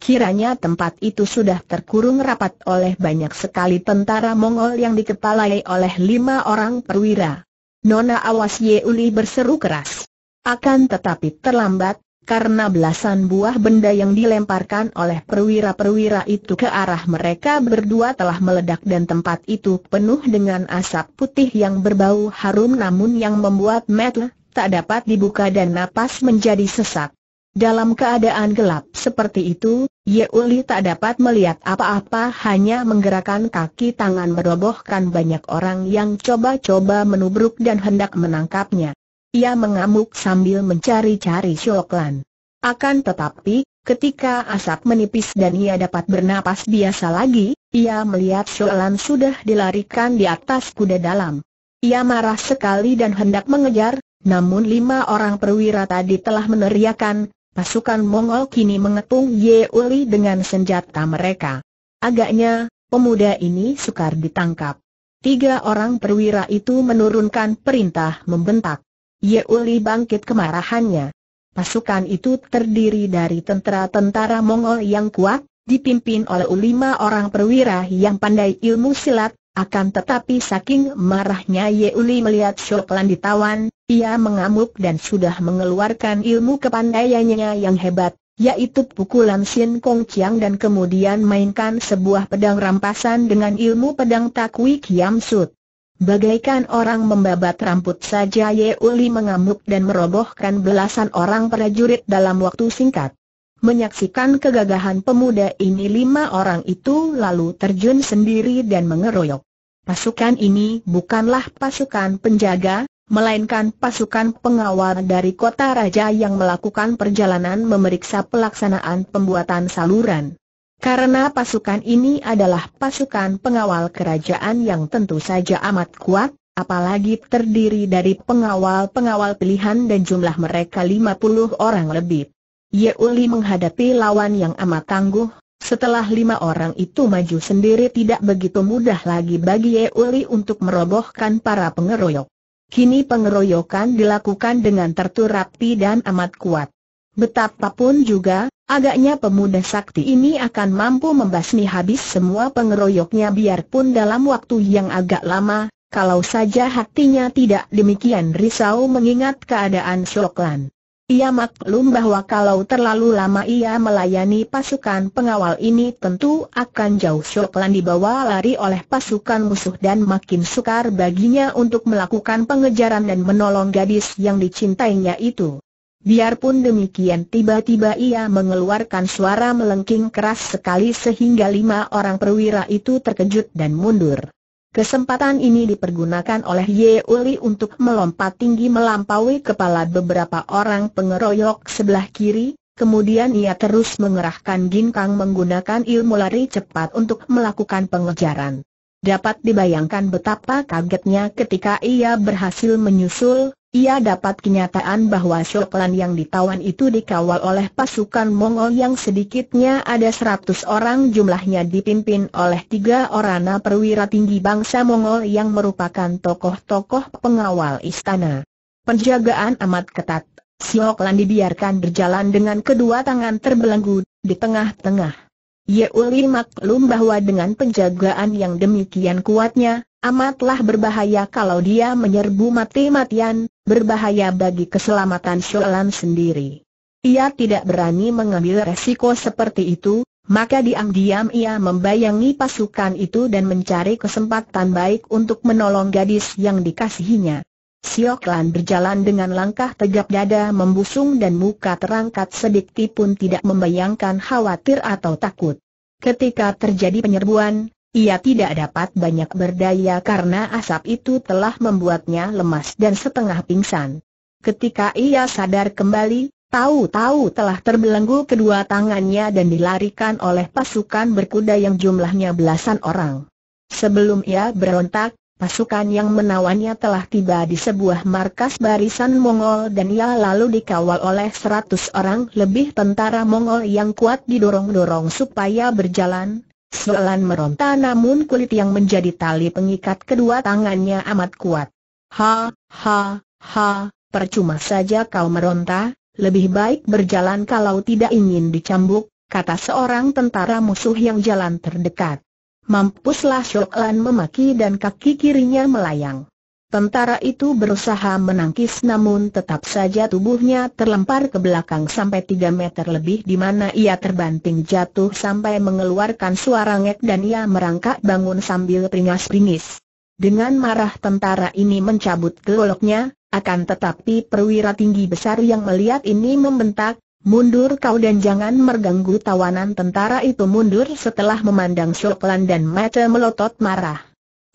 Kiranya tempat itu sudah terkurung rapat oleh banyak sekali tentara Mongol yang dikepalai oleh lima orang perwira. Nona awas, Yeu Li berseru keras. Akan tetapi terlambat. Karena belasan buah benda yang dilemparkan oleh perwira-perwira itu ke arah mereka berdua telah meledak dan tempat itu penuh dengan asap putih yang berbau harum namun yang membuat mata tak dapat dibuka dan napas menjadi sesak. Dalam keadaan gelap seperti itu, Yeu Li tak dapat melihat apa-apa, hanya menggerakkan kaki tangan merobohkan banyak orang yang coba-coba menubruk dan hendak menangkapnya. Ia mengamuk sambil mencari-cari Sok Lan. Akan tetapi, Ketika asap menipis dan ia dapat bernapas biasa lagi, ia melihat Sholan sudah dilarikan di atas kuda dalam. Ia marah sekali dan hendak mengejar, namun lima orang perwira tadi telah meneriakan, "Pasukan Mongol kini mengepung Ye Uli dengan senjata mereka. Agaknya, pemuda ini sukar ditangkap." Tiga orang perwira itu menurunkan perintah membentak. Ye Uli bangkit kemarahannya. Pasukan itu terdiri dari tentara-tentara Mongol yang kuat, dipimpin oleh lima orang perwira yang pandai ilmu silat. Akan tetapi saking marahnya Ye Uli melihat Sholan ditawan, ia mengamuk dan sudah mengeluarkan ilmu kepandaiannya yang hebat, yaitu pukulan Sin Kong Chiang dan kemudian mainkan sebuah pedang rampasan dengan ilmu pedang Takwi Kiam Sut. Bagaikan orang membabat rambut saja Ye Uli mengamuk dan merobohkan belasan orang prajurit dalam waktu singkat. Menyaksikan kegagahan pemuda ini, lima orang itu lalu terjun sendiri dan mengeroyok. Pasukan ini bukanlah pasukan penjaga, melainkan pasukan pengawal dari kota raja yang melakukan perjalanan memeriksa pelaksanaan pembuatan saluran. Karena pasukan ini adalah pasukan pengawal kerajaan yang tentu saja amat kuat, apalagi terdiri dari pengawal-pengawal pilihan dan jumlah mereka lima puluh orang lebih. Ye Uli menghadapi lawan yang amat tangguh. Setelah lima orang itu maju sendiri, tidak begitu mudah lagi bagi Ye Uli untuk merobohkan para pengeroyok. Kini pengeroyokan dilakukan dengan tertur rapi dan amat kuat. Betapapun juga, agaknya pemuda sakti ini akan mampu membasmi habis semua pengeroyoknya biarpun dalam waktu yang agak lama, kalau saja hatinya tidak demikian risau mengingat keadaan Sholan. Ia maklum bahwa kalau terlalu lama ia melayani pasukan pengawal ini tentu akan jauh Sholan dibawa lari oleh pasukan musuh dan makin sukar baginya untuk melakukan pengejaran dan menolong gadis yang dicintainya itu. Biarpun demikian, tiba-tiba ia mengeluarkan suara melengking keras sekali sehingga lima orang perwira itu terkejut dan mundur. Kesempatan ini dipergunakan oleh Ye Uli untuk melompat tinggi melampaui kepala beberapa orang pengeroyok sebelah kiri, kemudian ia terus mengerahkan ginkang menggunakan ilmu lari cepat untuk melakukan pengejaran. Dapat dibayangkan betapa kagetnya ketika ia berhasil menyusul. Ia dapat kenyataan bahwa Sholan yang ditawan itu dikawal oleh pasukan Mongol yang sedikitnya ada seratus orang, jumlahnya dipimpin oleh tiga orang perwira tinggi bangsa Mongol yang merupakan tokoh-tokoh pengawal istana. Penjagaan amat ketat, Sholan dibiarkan berjalan dengan kedua tangan terbelenggu di tengah-tengah. Ye Uli maklum bahwa dengan penjagaan yang demikian kuatnya, amatlah berbahaya kalau dia menyerbu mati-matian, berbahaya bagi keselamatan Sholan sendiri. Ia tidak berani mengambil resiko seperti itu, maka diam-diam ia membayangi pasukan itu dan mencari kesempatan baik untuk menolong gadis yang dikasihinya. Sholan berjalan dengan langkah tegap, dada membusung dan muka terangkat sedikit pun tidak membayangkan khawatir atau takut. Ketika terjadi penyerbuan, ia tidak dapat banyak berdaya karena asap itu telah membuatnya lemas dan setengah pingsan. Ketika ia sadar kembali, tahu-tahu telah terbelenggu kedua tangannya dan dilarikan oleh pasukan berkuda yang jumlahnya belasan orang. Sebelum ia berontak, pasukan yang menawannya telah tiba di sebuah markas barisan Mongol dan ia lalu dikawal oleh seratus orang lebih tentara Mongol yang kuat didorong-dorong supaya berjalan. Sholan meronta, namun kulit yang menjadi tali pengikat kedua tangannya amat kuat. "Ha, ha, ha, percuma saja kau meronta, lebih baik berjalan kalau tidak ingin dicambuk," kata seorang tentara musuh yang jalan terdekat. Mampuslah, Sholan memaki dan kaki kirinya melayang. Tentara itu berusaha menangkis namun tetap saja tubuhnya terlempar ke belakang sampai tiga meter lebih, di mana ia terbanting jatuh sampai mengeluarkan suara ngek dan ia merangkak bangun sambil peringas-peringis. Dengan marah tentara ini mencabut goloknya, akan tetapi perwira tinggi besar yang melihat ini membentak, "Mundur kau dan jangan mengganggu tawanan!" Tentara itu mundur setelah memandang Sholan dan mata melotot marah.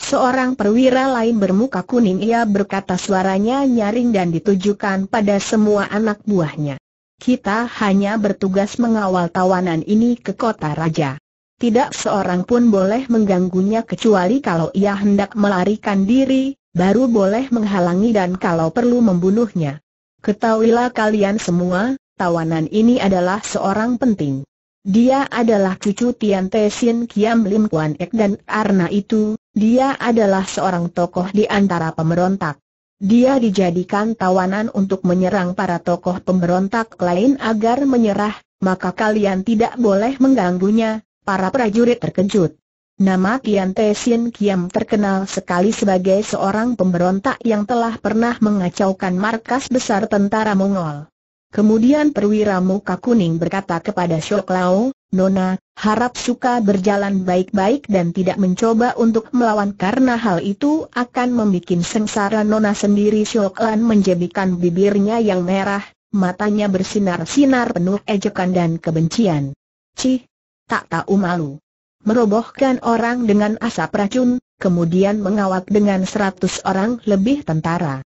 Seorang perwira lain bermuka kuning, ia berkata, suaranya nyaring dan ditujukan pada semua anak buahnya, kita hanya bertugas mengawal tawanan ini ke kota raja. Tidak seorang pun boleh mengganggunya kecuali kalau ia hendak melarikan diri, baru boleh menghalangi dan kalau perlu membunuhnya. Ketahuilah kalian semua, tawanan ini adalah seorang penting. Dia adalah cucu Tian Te Sin Kiam Lim Kuan Ek dan karena itu, dia adalah seorang tokoh di antara pemberontak. Dia dijadikan tawanan untuk menyerang para tokoh pemberontak lain agar menyerah, maka kalian tidak boleh mengganggunya. Para prajurit terkejut. Nama Tian Te Sin Kiam terkenal sekali sebagai seorang pemberontak yang telah pernah mengacaukan markas besar tentara Mongol. Kemudian perwira muka kuning berkata kepada Shok Lao, "Nona, harap suka berjalan baik-baik dan tidak mencoba untuk melawan karena hal itu akan membuat sengsara Nona sendiri." Shok Lan menjebikan bibirnya yang merah, matanya bersinar-sinar penuh ejekan dan kebencian. "Cih, tak tahu malu. Merobohkan orang dengan asap racun, kemudian mengawak dengan seratus orang lebih tentara.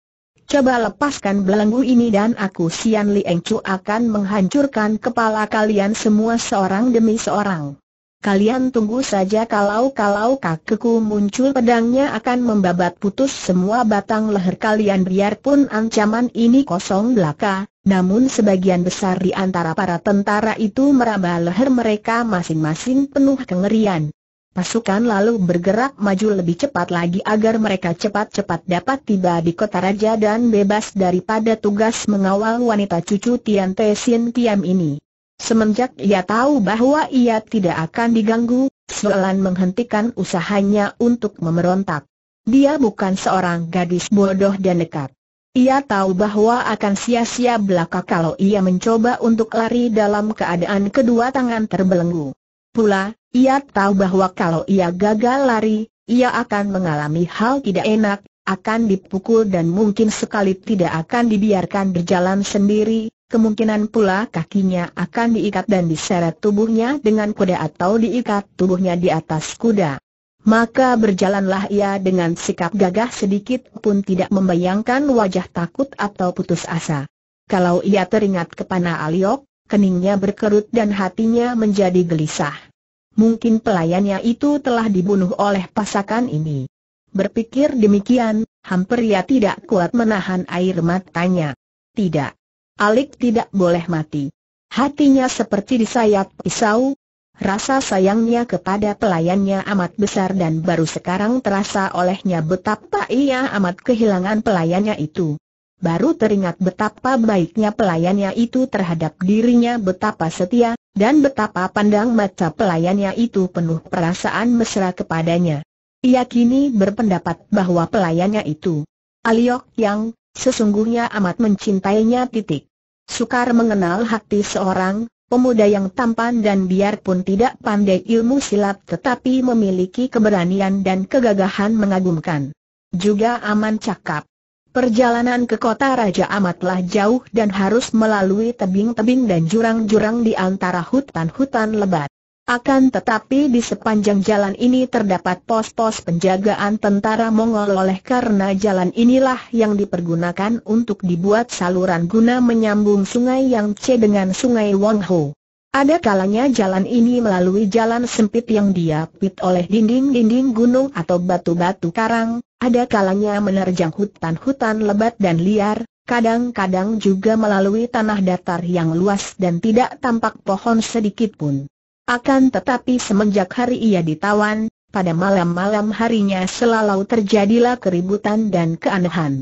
Coba lepaskan belenggu ini dan aku Sian Lieng Chu akan menghancurkan kepala kalian semua seorang demi seorang. Kalian tunggu saja kalau-kalau kakekku muncul pedangnya akan membabat putus semua batang leher kalian." Biarpun ancaman ini kosong belaka, namun sebagian besar di antara para tentara itu meraba leher mereka masing-masing penuh kengerian. Pasukan lalu bergerak maju lebih cepat lagi agar mereka cepat-cepat dapat tiba di kota raja dan bebas daripada tugas mengawal wanita cucu Tian Te Sin Kiam ini. Semenjak ia tahu bahwa ia tidak akan diganggu, Solan menghentikan usahanya untuk memberontak. Dia bukan seorang gadis bodoh dan nekat. Ia tahu bahwa akan sia-sia belaka kalau ia mencoba untuk lari dalam keadaan kedua tangan terbelenggu. Pula, ia tahu bahwa kalau ia gagal lari, ia akan mengalami hal tidak enak, akan dipukul dan mungkin sekali tidak akan dibiarkan berjalan sendiri, kemungkinan pula kakinya akan diikat dan diseret tubuhnya dengan kuda atau diikat tubuhnya di atas kuda. Maka berjalanlah ia dengan sikap gagah sedikit pun tidak membayangkan wajah takut atau putus asa. Kalau ia teringat kepada Aliok, keningnya berkerut dan hatinya menjadi gelisah. Mungkin pelayannya itu telah dibunuh oleh pasakan ini. Berpikir demikian, hampir ia tidak kuat menahan air matanya. Tidak, Alik tidak boleh mati. Hatinya seperti disayat pisau. Rasa sayangnya kepada pelayannya amat besar dan baru sekarang terasa olehnya betapa ia amat kehilangan pelayannya itu. Baru teringat betapa baiknya pelayannya itu terhadap dirinya, betapa setia, dan betapa pandang mata pelayannya itu penuh perasaan mesra kepadanya. Ia kini berpendapat bahwa pelayannya itu, Aliok yang, sesungguhnya amat mencintainya. Titik. Sukar mengenal hati seorang pemuda yang tampan dan biarpun tidak pandai ilmu silat tetapi memiliki keberanian dan kegagahan mengagumkan. Juga aman cakap. Perjalanan ke kota raja amatlah jauh dan harus melalui tebing-tebing dan jurang-jurang di antara hutan-hutan lebat. Akan tetapi di sepanjang jalan ini terdapat pos-pos penjagaan tentara Mongol oleh karena jalan inilah yang dipergunakan untuk dibuat saluran guna menyambung sungai Yangtze dengan sungai Wangho. Ada kalanya jalan ini melalui jalan sempit yang diapit oleh dinding-dinding gunung atau batu-batu karang. Ada kalanya menerjang hutan-hutan lebat dan liar, kadang-kadang juga melalui tanah datar yang luas dan tidak tampak pohon sedikit pun. Akan tetapi semenjak hari ia ditawan, pada malam-malam harinya selalu terjadilah keributan dan keanehan.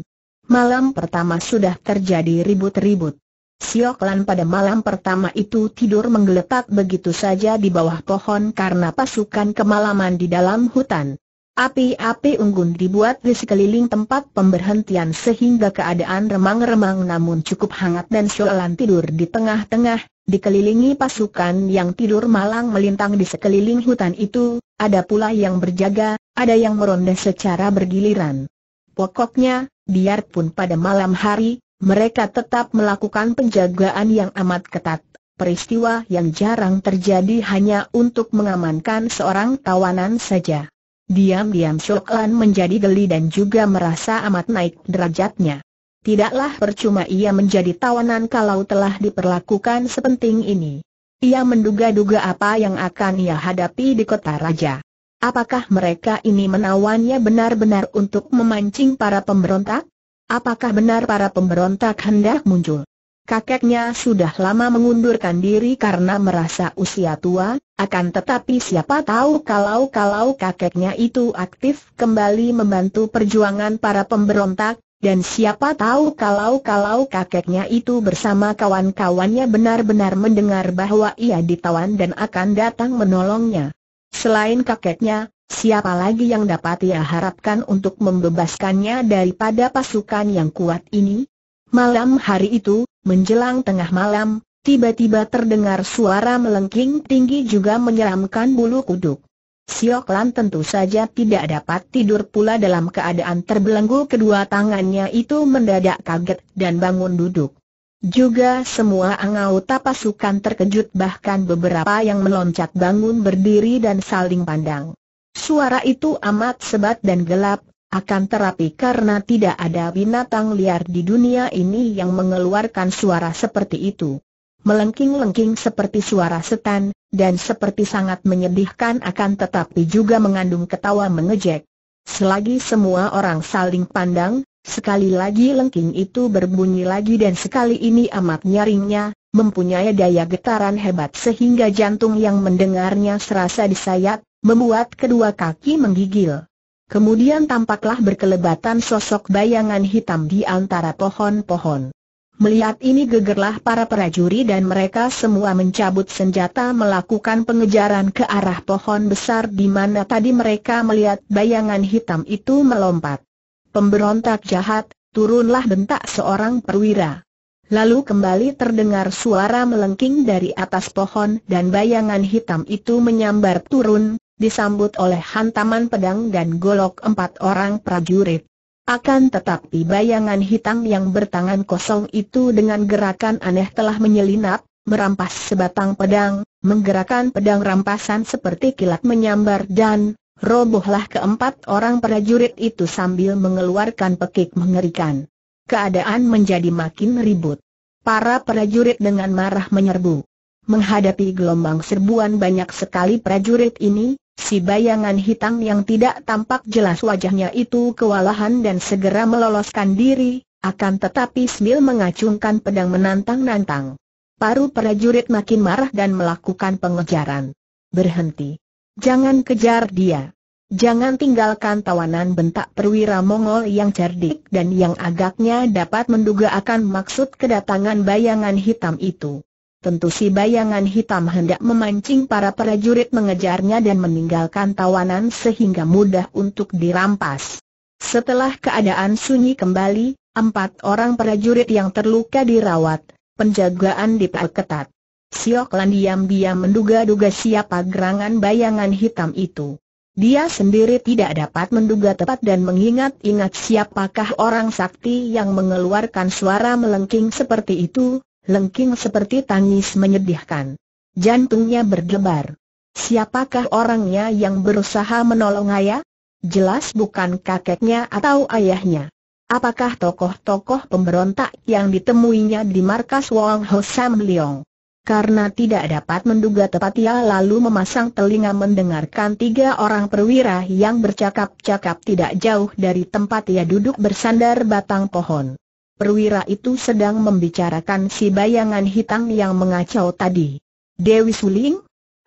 Malam pertama sudah terjadi ribut-ribut. Shok Lan pada malam pertama itu tidur menggeletak begitu saja di bawah pohon karena pasukan kemalaman di dalam hutan. Api-api unggun dibuat di sekeliling tempat pemberhentian sehingga keadaan remang-remang namun cukup hangat dan Shok Lan tidur di tengah-tengah, dikelilingi pasukan yang tidur malang melintang di sekeliling hutan itu, ada pula yang berjaga, ada yang meronda secara bergiliran. Pokoknya, biarpun pada malam hari, mereka tetap melakukan penjagaan yang amat ketat. Peristiwa yang jarang terjadi hanya untuk mengamankan seorang tawanan saja. Diam-diam Shok Lan menjadi geli dan juga merasa amat naik derajatnya. tidaklah percuma ia menjadi tawanan kalau telah diperlakukan sepenting ini. Ia menduga-duga apa yang akan ia hadapi di kota raja. Apakah mereka ini menawannya benar-benar untuk memancing para pemberontak? Apakah benar para pemberontak hendak muncul? Kakeknya sudah lama mengundurkan diri karena merasa usia tua, akan tetapi siapa tahu kalau-kalau kakeknya itu aktif kembali membantu perjuangan para pemberontak, dan siapa tahu kalau-kalau kakeknya itu bersama kawan-kawannya benar-benar mendengar bahwa ia ditawan dan akan datang menolongnya. Selain kakeknya, siapa lagi yang dapat ia harapkan untuk membebaskannya daripada pasukan yang kuat ini? Malam hari itu, menjelang tengah malam, tiba-tiba terdengar suara melengking tinggi juga menyeramkan bulu kuduk. Siok Lan tentu saja tidak dapat tidur pula dalam keadaan terbelenggu kedua tangannya itu mendadak kaget dan bangun duduk. Juga semua anggota pasukan terkejut, bahkan beberapa yang meloncat bangun berdiri dan saling pandang. Suara itu amat sebat dan gelap, akan terapi karena tidak ada binatang liar di dunia ini yang mengeluarkan suara seperti itu. Melengking-lengking seperti suara setan, dan seperti sangat menyedihkan akan tetapi juga mengandung ketawa mengejek. Selagi semua orang saling pandang, sekali lagi lengking itu berbunyi lagi dan sekali ini amat nyaringnya, mempunyai daya getaran hebat sehingga jantung yang mendengarnya serasa disayat, membuat kedua kaki menggigil. Kemudian tampaklah berkelebatan sosok bayangan hitam di antara pohon-pohon. Melihat ini gegerlah para prajurit dan mereka semua mencabut senjata melakukan pengejaran ke arah pohon besar di mana tadi mereka melihat bayangan hitam itu melompat. Pemberontak jahat, turunlah, bentak seorang perwira. Lalu kembali terdengar suara melengking dari atas pohon dan bayangan hitam itu menyambar turun, disambut oleh hantaman pedang dan golok empat orang prajurit. Akan tetapi bayangan hitam yang bertangan kosong itu dengan gerakan aneh telah menyelinap, merampas sebatang pedang, menggerakkan pedang rampasan seperti kilat menyambar dan robohlah keempat orang prajurit itu sambil mengeluarkan pekik mengerikan. Keadaan menjadi makin ribut. Para prajurit dengan marah menyerbu. Menghadapi gelombang serbuan banyak sekali prajurit ini, si bayangan hitam yang tidak tampak jelas wajahnya itu kewalahan dan segera meloloskan diri, akan tetapi sambil mengacungkan pedang menantang-nantang. Para prajurit makin marah dan melakukan pengejaran. Berhenti. Jangan kejar dia. Jangan tinggalkan tawanan, bentak perwira Mongol yang cerdik dan yang agaknya dapat menduga akan maksud kedatangan bayangan hitam itu. Tentu si bayangan hitam hendak memancing para prajurit mengejarnya dan meninggalkan tawanan sehingga mudah untuk dirampas. Setelah keadaan sunyi kembali, empat orang prajurit yang terluka dirawat, penjagaan diperketat. Siok Lan diam-diam menduga-duga siapa gerangan bayangan hitam itu. Dia sendiri tidak dapat menduga tepat dan mengingat-ingat siapakah orang sakti yang mengeluarkan suara melengking seperti itu, lengking seperti tangis menyedihkan. Jantungnya berdebar. Siapakah orangnya yang berusaha menolong ayah? Jelas bukan kakeknya atau ayahnya. Apakah tokoh-tokoh pemberontak yang ditemuinya di markas Wong Ho Sam Liong? Karena tidak dapat menduga tepat ia lalu memasang telinga mendengarkan tiga orang perwira yang bercakap-cakap tidak jauh dari tempat ia duduk bersandar batang pohon. Perwira itu sedang membicarakan si bayangan hitam yang mengacau tadi. Dewi Suling?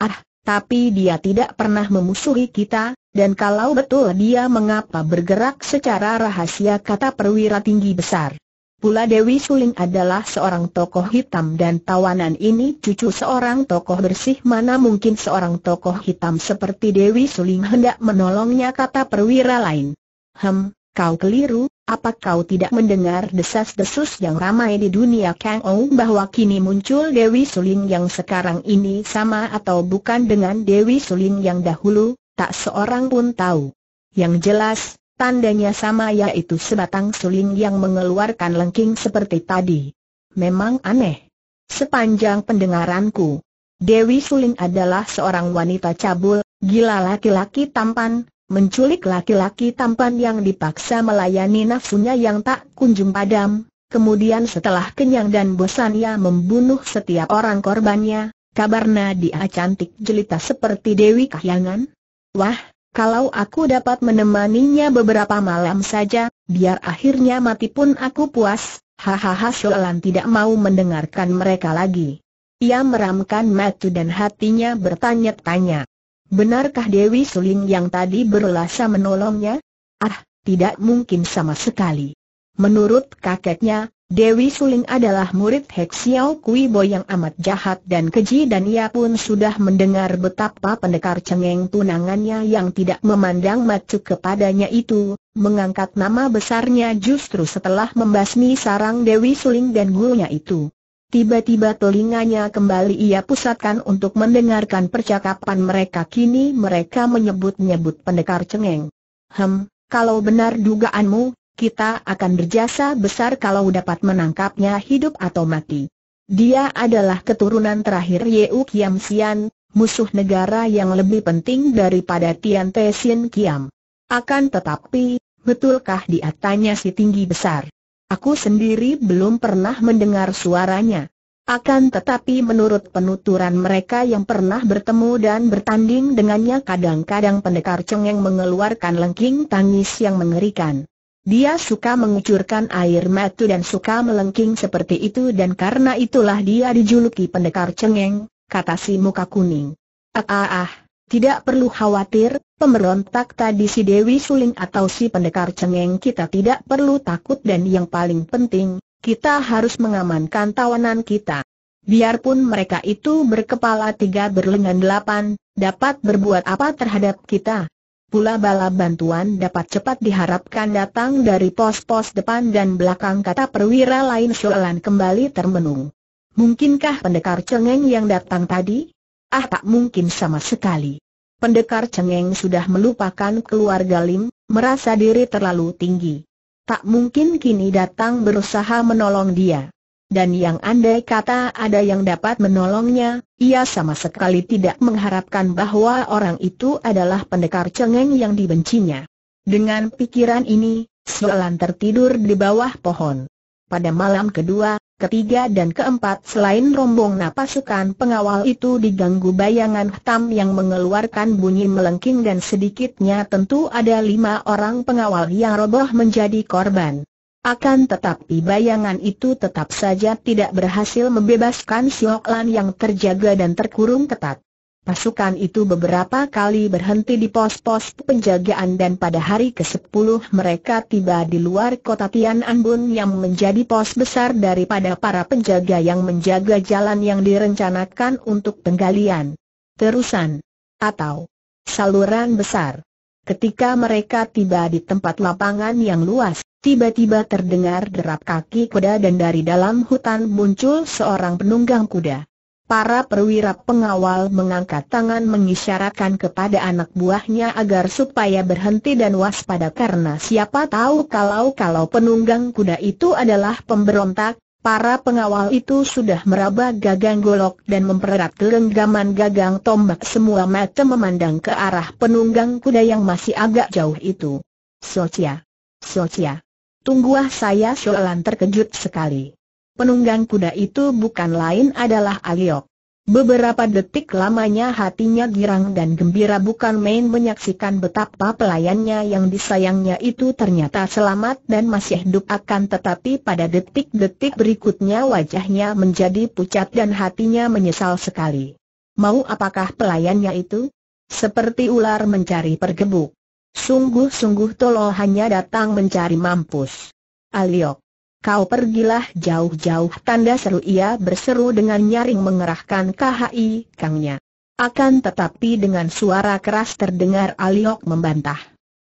Ah, tapi dia tidak pernah memusuhi kita, dan kalau betul dia mengapa bergerak secara rahasia, kata perwira tinggi besar. Pula Dewi Suling adalah seorang tokoh hitam dan tawanan ini cucu seorang tokoh bersih, mana mungkin seorang tokoh hitam seperti Dewi Suling hendak menolongnya, kata perwira lain. Hem, kau keliru, apa kau tidak mendengar desas-desus yang ramai di dunia Kang Ou bahwa kini muncul Dewi Suling yang sekarang ini sama atau bukan dengan Dewi Suling yang dahulu, tak seorang pun tahu. Yang jelas, tandanya sama, yaitu sebatang suling yang mengeluarkan lengking seperti tadi. Memang aneh. Sepanjang pendengaranku, Dewi Suling adalah seorang wanita cabul, gila laki-laki tampan, menculik laki-laki tampan yang dipaksa melayani nafsunya yang tak kunjung padam. Kemudian setelah kenyang dan bosan ia membunuh setiap orang korbannya, kabarnya dia cantik jelita seperti Dewi Kahyangan. Wah, kalau aku dapat menemaninya beberapa malam saja, biar akhirnya mati pun aku puas. Hahaha. Soalan tidak mau mendengarkan mereka lagi. Ia meramkan mata dan hatinya bertanya-tanya. Benarkah Dewi Suling yang tadi berlasa menolongnya? Ah, tidak mungkin sama sekali. Menurut kakeknya, Dewi Suling adalah murid Hek Xiao Kui Bo yang amat jahat dan keji, dan ia pun sudah mendengar betapa pendekar cengeng tunangannya yang tidak memandang macu kepadanya itu mengangkat nama besarnya justru setelah membasmi sarang Dewi Suling dan gurunya itu. Tiba-tiba telinganya kembali ia pusatkan untuk mendengarkan percakapan mereka. Kini mereka menyebut-nyebut pendekar cengeng. Hem, kalau benar dugaanmu, kita akan berjasa besar kalau dapat menangkapnya hidup atau mati. Dia adalah keturunan terakhir Yeu Kiam Sian, musuh negara yang lebih penting daripada Tian Te Sin Kiam. Akan tetapi, betulkah dia? Tanya si tinggi besar. Aku sendiri belum pernah mendengar suaranya. Akan tetapi menurut penuturan mereka yang pernah bertemu dan bertanding dengannya, kadang-kadang pendekar cengeng mengeluarkan lengking tangis yang mengerikan. Dia suka mengucurkan air mata dan suka melengking seperti itu, dan karena itulah dia dijuluki pendekar cengeng, kata si muka kuning. Ah ah ah, tidak perlu khawatir. Pemberontak tadi si Dewi Suling atau si pendekar cengeng, kita tidak perlu takut, dan yang paling penting, kita harus mengamankan tawanan kita. Biarpun mereka itu berkepala tiga berlengan delapan, dapat berbuat apa terhadap kita? Pula bala bantuan dapat cepat diharapkan datang dari pos-pos depan dan belakang, kata perwira lain. Soalan kembali termenung. Mungkinkah pendekar cengeng yang datang tadi? Ah, tak mungkin sama sekali. Pendekar cengeng sudah melupakan keluarga Lim, merasa diri terlalu tinggi. Tak mungkin kini datang berusaha menolong dia. Dan yang andai kata ada yang dapat menolongnya, ia sama sekali tidak mengharapkan bahwa orang itu adalah pendekar cengeng yang dibencinya. Dengan pikiran ini, Soalan tertidur di bawah pohon. Pada malam kedua, ketiga dan keempat, selain rombong napasukan pengawal itu diganggu bayangan hitam yang mengeluarkan bunyi melengking, dan sedikitnya tentu ada lima orang pengawal yang roboh menjadi korban. Akan tetapi bayangan itu tetap saja tidak berhasil membebaskan Soalan yang terjaga dan terkurung ketat. Pasukan itu beberapa kali berhenti di pos-pos penjagaan, dan pada hari kesepuluh mereka tiba di luar kota Tiananbun yang menjadi pos besar daripada para penjaga yang menjaga jalan yang direncanakan untuk penggalian, terusan, atau saluran besar. Ketika mereka tiba di tempat lapangan yang luas, tiba-tiba terdengar derap kaki kuda dan dari dalam hutan muncul seorang penunggang kuda. Para perwira pengawal mengangkat tangan mengisyaratkan kepada anak buahnya agar supaya berhenti dan waspada, karena siapa tahu kalau-kalau penunggang kuda itu adalah pemberontak. Para pengawal itu sudah meraba gagang golok dan mempererat genggaman gagang tombak, semua mata memandang ke arah penunggang kuda yang masih agak jauh itu. Socia, Socia, tungguah saya. Soalan terkejut sekali. Penunggang kuda itu bukan lain adalah Aliok. Beberapa detik lamanya hatinya girang dan gembira bukan main menyaksikan betapa pelayannya yang disayangnya itu ternyata selamat dan masih hidup. Akan tetapi pada detik-detik berikutnya wajahnya menjadi pucat dan hatinya menyesal sekali. Mau apakah pelayannya itu? Seperti ular mencari pergebuk. Sungguh-sungguh tolol, hanya datang mencari mampus. Aliok, kau pergilah jauh-jauh, tanda seru, ia berseru dengan nyaring mengerahkan K H I Kangnya. Akan tetapi dengan suara keras terdengar Aliok membantah.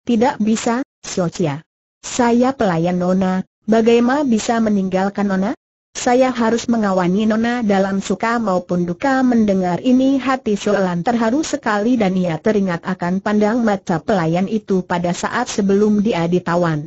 Tidak bisa, Socia. Saya pelayan Nona, bagaimana bisa meninggalkan Nona? Saya harus mengawani Nona dalam suka maupun duka. Mendengar ini hati Soalan terharu sekali, dan ia teringat akan pandang mata pelayan itu pada saat sebelum dia ditawan.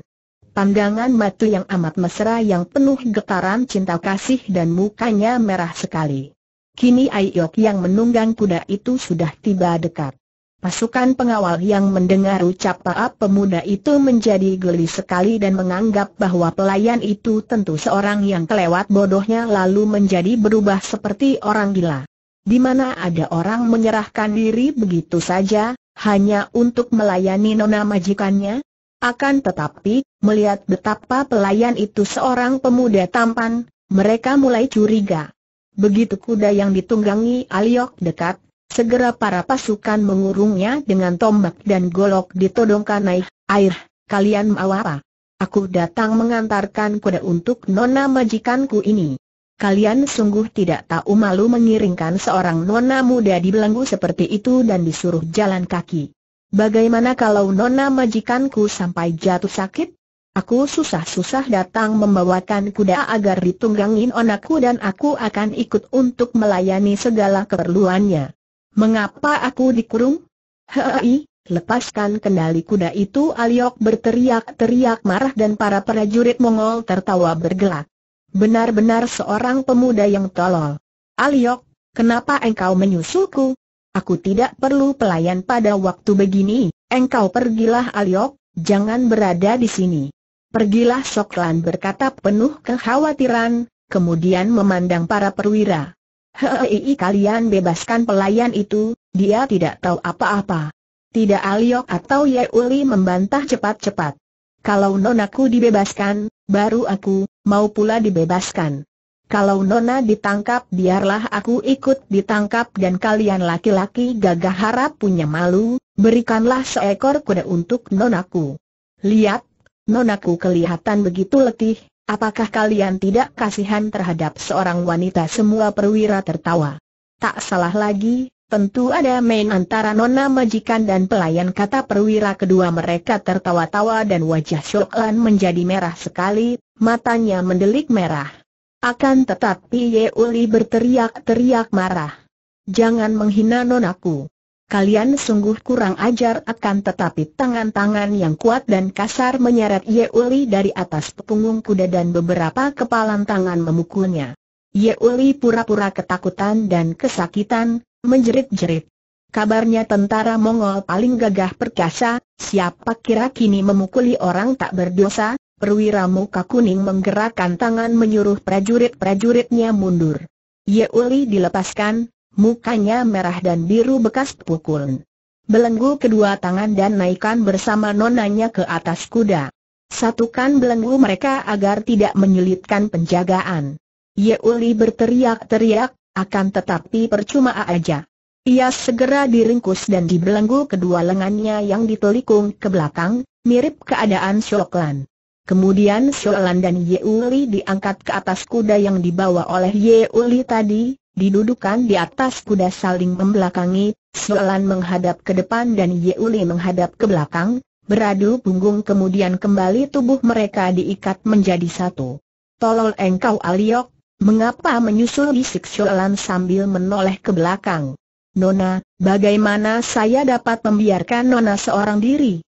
Pandangan mata yang amat mesra yang penuh getaran cinta kasih dan mukanya merah sekali. Kini Aliok yang menunggang kuda itu sudah tiba dekat. Pasukan pengawal yang mendengar ucapan pemuda itu menjadi geli sekali dan menganggap bahwa pelayan itu tentu seorang yang kelewat bodohnya lalu menjadi berubah seperti orang gila. Di mana ada orang menyerahkan diri begitu saja, hanya untuk melayani nona majikannya? Akan tetapi, melihat betapa pelayan itu seorang pemuda tampan, mereka mulai curiga. Begitu kuda yang ditunggangi Aliok dekat, segera para pasukan mengurungnya dengan tombak dan golok ditodongkan naik. "Air, kalian mau apa? Aku datang mengantarkan kuda untuk nona majikanku ini. Kalian sungguh tidak tahu malu mengiringkan seorang nona muda dibelenggu seperti itu dan disuruh jalan kaki. Bagaimana kalau nona majikanku sampai jatuh sakit? Aku susah-susah datang membawakan kuda agar ditunggangin onakku dan aku akan ikut untuk melayani segala keperluannya. Mengapa aku dikurung? Hei, lepaskan kendali kuda itu!" Aliok berteriak-teriak marah dan para prajurit Mongol tertawa bergelak. Benar-benar seorang pemuda yang tolol. "Aliok, kenapa engkau menyusulku? Aku tidak perlu pelayan pada waktu begini. Engkau pergilah Aliok, jangan berada di sini." "Pergilah," Soklan berkata penuh kekhawatiran, kemudian memandang para perwira. "Hei, kalian bebaskan pelayan itu, dia tidak tahu apa-apa." "Tidak," Aliok atau Yeuli membantah cepat-cepat. "Kalau nonaku dibebaskan, baru aku mau pula dibebaskan. Kalau nona ditangkap, biarlah aku ikut ditangkap dan kalian laki-laki gagah harap punya malu, berikanlah seekor kuda untuk nonaku. Lihat, nonaku kelihatan begitu letih. Apakah kalian tidak kasihan terhadap seorang wanita?" Semua perwira tertawa. "Tak salah lagi, tentu ada main antara nona majikan dan pelayan," kata perwira kedua. Mereka tertawa-tawa dan wajah Soklan menjadi merah sekali, matanya mendelik merah. Akan tetapi Yeuli berteriak-teriak marah. "Jangan menghina nonaku. Kalian sungguh kurang ajar!" Akan tetapi tangan-tangan yang kuat dan kasar menyeret Yeuli dari atas punggung kuda dan beberapa kepalan tangan memukulnya. Yeuli pura-pura ketakutan dan kesakitan, menjerit-jerit. Kabarnya tentara Mongol paling gagah perkasa, siapa kira kini memukuli orang tak berdosa? Perwira muka kuning menggerakkan tangan menyuruh prajurit-prajuritnya mundur. Yeuli dilepaskan. Mukanya merah dan biru bekas pukulan. "Belenggu kedua tangan dan naikkan bersama nonanya ke atas kuda. Satukan belenggu mereka agar tidak menyulitkan penjagaan." Yeuli berteriak-teriak, akan tetapi percuma aja. Ia segera diringkus dan dibelenggu kedua lengannya yang ditelikung ke belakang, mirip keadaan Soklan. Kemudian Soklan dan Yeuli diangkat ke atas kuda yang dibawa oleh Yeuli tadi. Didudukan di atas kuda saling membelakangi, Soklan menghadap ke depan dan Yeuli menghadap ke belakang, beradu punggung kemudian kembali tubuh mereka diikat menjadi satu. "Tolol engkau Aliok, mengapa menyusul?" bisik Soklan sambil menoleh ke belakang. "Nona, bagaimana saya dapat membiarkan nona seorang diri?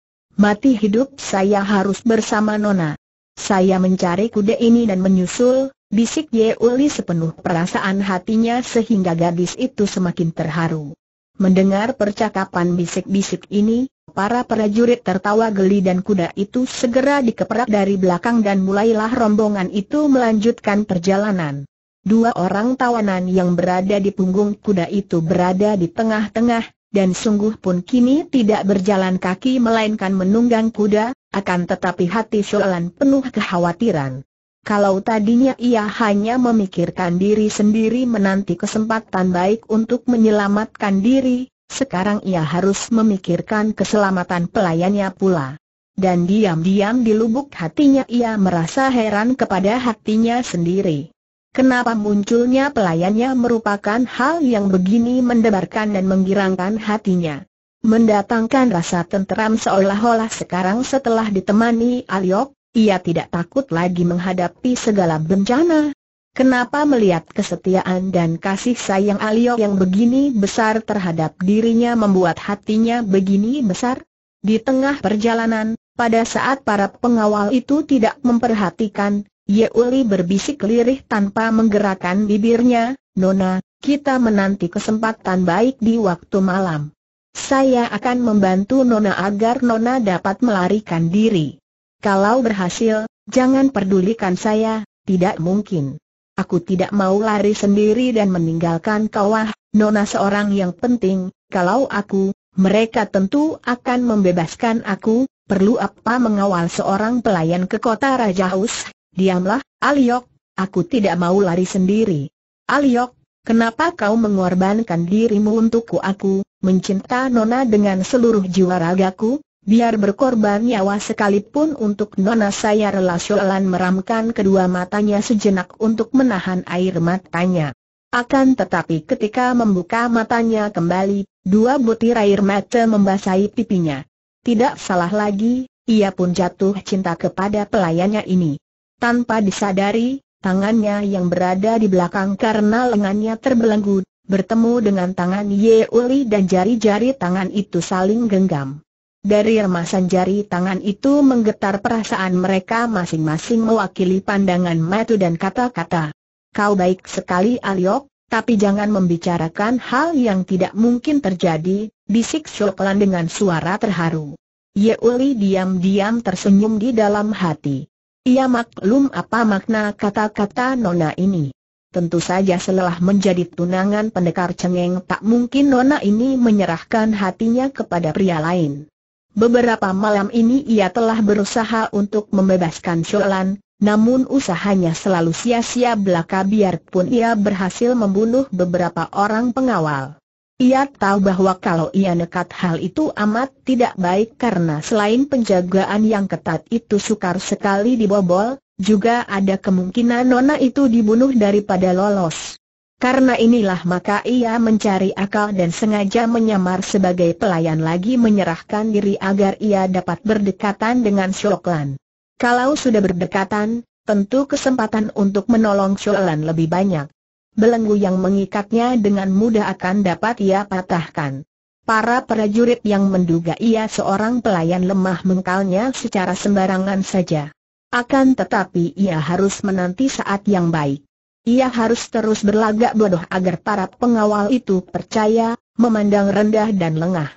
Mati hidup saya harus bersama nona. Saya mencari kuda ini dan menyusul," bisik Yeuli sepenuh perasaan hatinya sehingga gadis itu semakin terharu. Mendengar percakapan bisik-bisik ini, para prajurit tertawa geli dan kuda itu segera dikeperak dari belakang dan mulailah rombongan itu melanjutkan perjalanan. Dua orang tawanan yang berada di punggung kuda itu berada di tengah-tengah, dan sungguh pun kini tidak berjalan kaki melainkan menunggang kuda, akan tetapi hati Soklan penuh kekhawatiran. Kalau tadinya ia hanya memikirkan diri sendiri menanti kesempatan baik untuk menyelamatkan diri, sekarang ia harus memikirkan keselamatan pelayannya pula. Dan diam-diam di lubuk hatinya ia merasa heran kepada hatinya sendiri. Kenapa munculnya pelayannya merupakan hal yang begini mendebarkan dan menggirangkan hatinya. Mendatangkan rasa tenteram seolah-olah sekarang setelah ditemani Aliok, ia tidak takut lagi menghadapi segala bencana. Kenapa melihat kesetiaan dan kasih sayang Aliok yang begini besar terhadap dirinya membuat hatinya begini besar? Di tengah perjalanan, pada saat para pengawal itu tidak memperhatikan, Yeuli berbisik lirih tanpa menggerakkan bibirnya, "Nona, kita menanti kesempatan baik di waktu malam. Saya akan membantu Nona agar Nona dapat melarikan diri. Kalau berhasil, jangan pedulikan saya, tidak mungkin. Aku tidak mau lari sendiri dan meninggalkan kau. Ah, Nona seorang yang penting, kalau aku, mereka tentu akan membebaskan aku. Perlu apa mengawal seorang pelayan ke kota Raja Hus? Diamlah, Aliok, aku tidak mau lari sendiri. Aliok, kenapa kau mengorbankan dirimu untukku? Aku mencinta Nona dengan seluruh jiwa ragaku, biar berkorban nyawa sekalipun untuk Nona. Saya rela. Sholan meramkan kedua matanya sejenak untuk menahan air matanya. Akan tetapi ketika membuka matanya kembali, dua butir air mata membasahi pipinya. Tidak salah lagi, ia pun jatuh cinta kepada pelayannya ini. Tanpa disadari, tangannya yang berada di belakang karena lengannya terbelenggu bertemu dengan tangan Yeuli dan jari-jari tangan itu saling genggam. Dari remasan jari tangan itu menggetar perasaan mereka masing-masing mewakili pandangan mata dan kata-kata. Kau baik sekali Aliok, tapi jangan membicarakan hal yang tidak mungkin terjadi, bisik Shoklan dengan suara terharu. Yeuli diam-diam tersenyum di dalam hati. Ia maklum apa makna kata-kata Nona ini. Tentu saja setelah menjadi tunangan pendekar cengeng tak mungkin Nona ini menyerahkan hatinya kepada pria lain. Beberapa malam ini ia telah berusaha untuk membebaskan Sholan, namun usahanya selalu sia-sia belaka biarpun ia berhasil membunuh beberapa orang pengawal. Ia tahu bahwa kalau ia nekat hal itu amat tidak baik karena selain penjagaan yang ketat itu sukar sekali dibobol, juga ada kemungkinan Nona itu dibunuh daripada lolos. Karena inilah maka ia mencari akal dan sengaja menyamar sebagai pelayan lagi menyerahkan diri agar ia dapat berdekatan dengan Shoklan. Kalau sudah berdekatan, tentu kesempatan untuk menolong Shoklan lebih banyak. Belenggu yang mengikatnya dengan mudah akan dapat ia patahkan. Para prajurit yang menduga ia seorang pelayan lemah mengkalnya secara sembarangan saja. Akan tetapi ia harus menanti saat yang baik. Ia harus terus berlagak bodoh agar para pengawal itu percaya, memandang rendah dan lengah.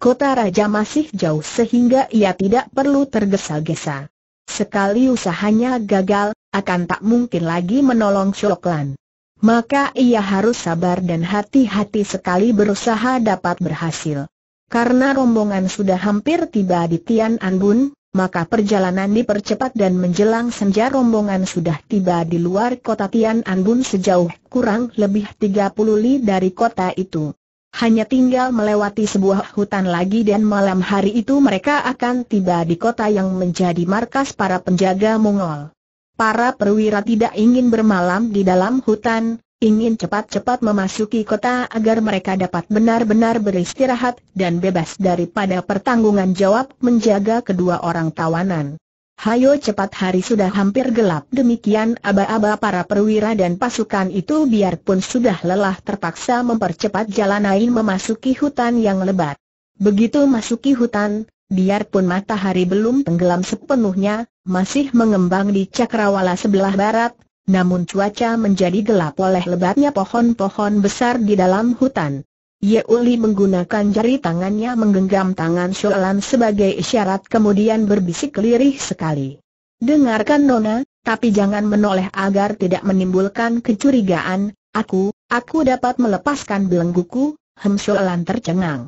Kota Raja masih jauh sehingga ia tidak perlu tergesa-gesa. Sekali usahanya gagal, akan tak mungkin lagi menolong Shoklan. Maka ia harus sabar dan hati-hati sekali berusaha dapat berhasil. Karena rombongan sudah hampir tiba di Tian An Bun, maka perjalanan dipercepat dan menjelang senja rombongan sudah tiba di luar kota Tian An Bun sejauh kurang lebih tiga puluh li dari kota itu. Hanya tinggal melewati sebuah hutan lagi dan malam hari itu mereka akan tiba di kota yang menjadi markas para penjaga Mongol. Para perwira tidak ingin bermalam di dalam hutan, ingin cepat-cepat memasuki kota agar mereka dapat benar-benar beristirahat dan bebas daripada pertanggungan jawab menjaga kedua orang tawanan. Hayo cepat, hari sudah hampir gelap. Demikian aba-aba para perwira dan pasukan itu biarpun sudah lelah terpaksa mempercepat jalan lain memasuki hutan yang lebat. Begitu masuki hutan, biarpun matahari belum tenggelam sepenuhnya, masih mengembang di cakrawala sebelah barat, namun cuaca menjadi gelap oleh lebatnya pohon-pohon besar di dalam hutan. Yeuli menggunakan jari tangannya menggenggam tangan Shoklan sebagai isyarat kemudian berbisik lirih sekali. Dengarkan Nona, tapi jangan menoleh agar tidak menimbulkan kecurigaan, aku, aku dapat melepaskan belengguku. Hem, Shoklan tercengang.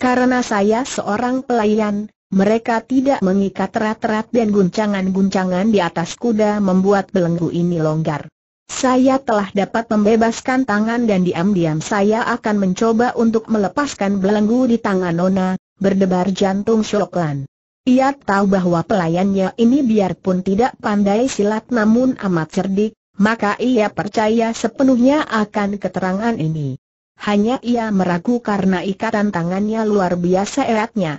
Karena saya seorang pelayan, mereka tidak mengikat erat-erat dan guncangan-guncangan di atas kuda membuat belenggu ini longgar. Saya telah dapat membebaskan tangan dan diam-diam saya akan mencoba untuk melepaskan belenggu di tangan Nona, berdebar jantung Shoklan. Ia tahu bahwa pelayannya ini biarpun tidak pandai silat namun amat cerdik, maka ia percaya sepenuhnya akan keterangan ini. Hanya ia meragu karena ikatan tangannya luar biasa eratnya.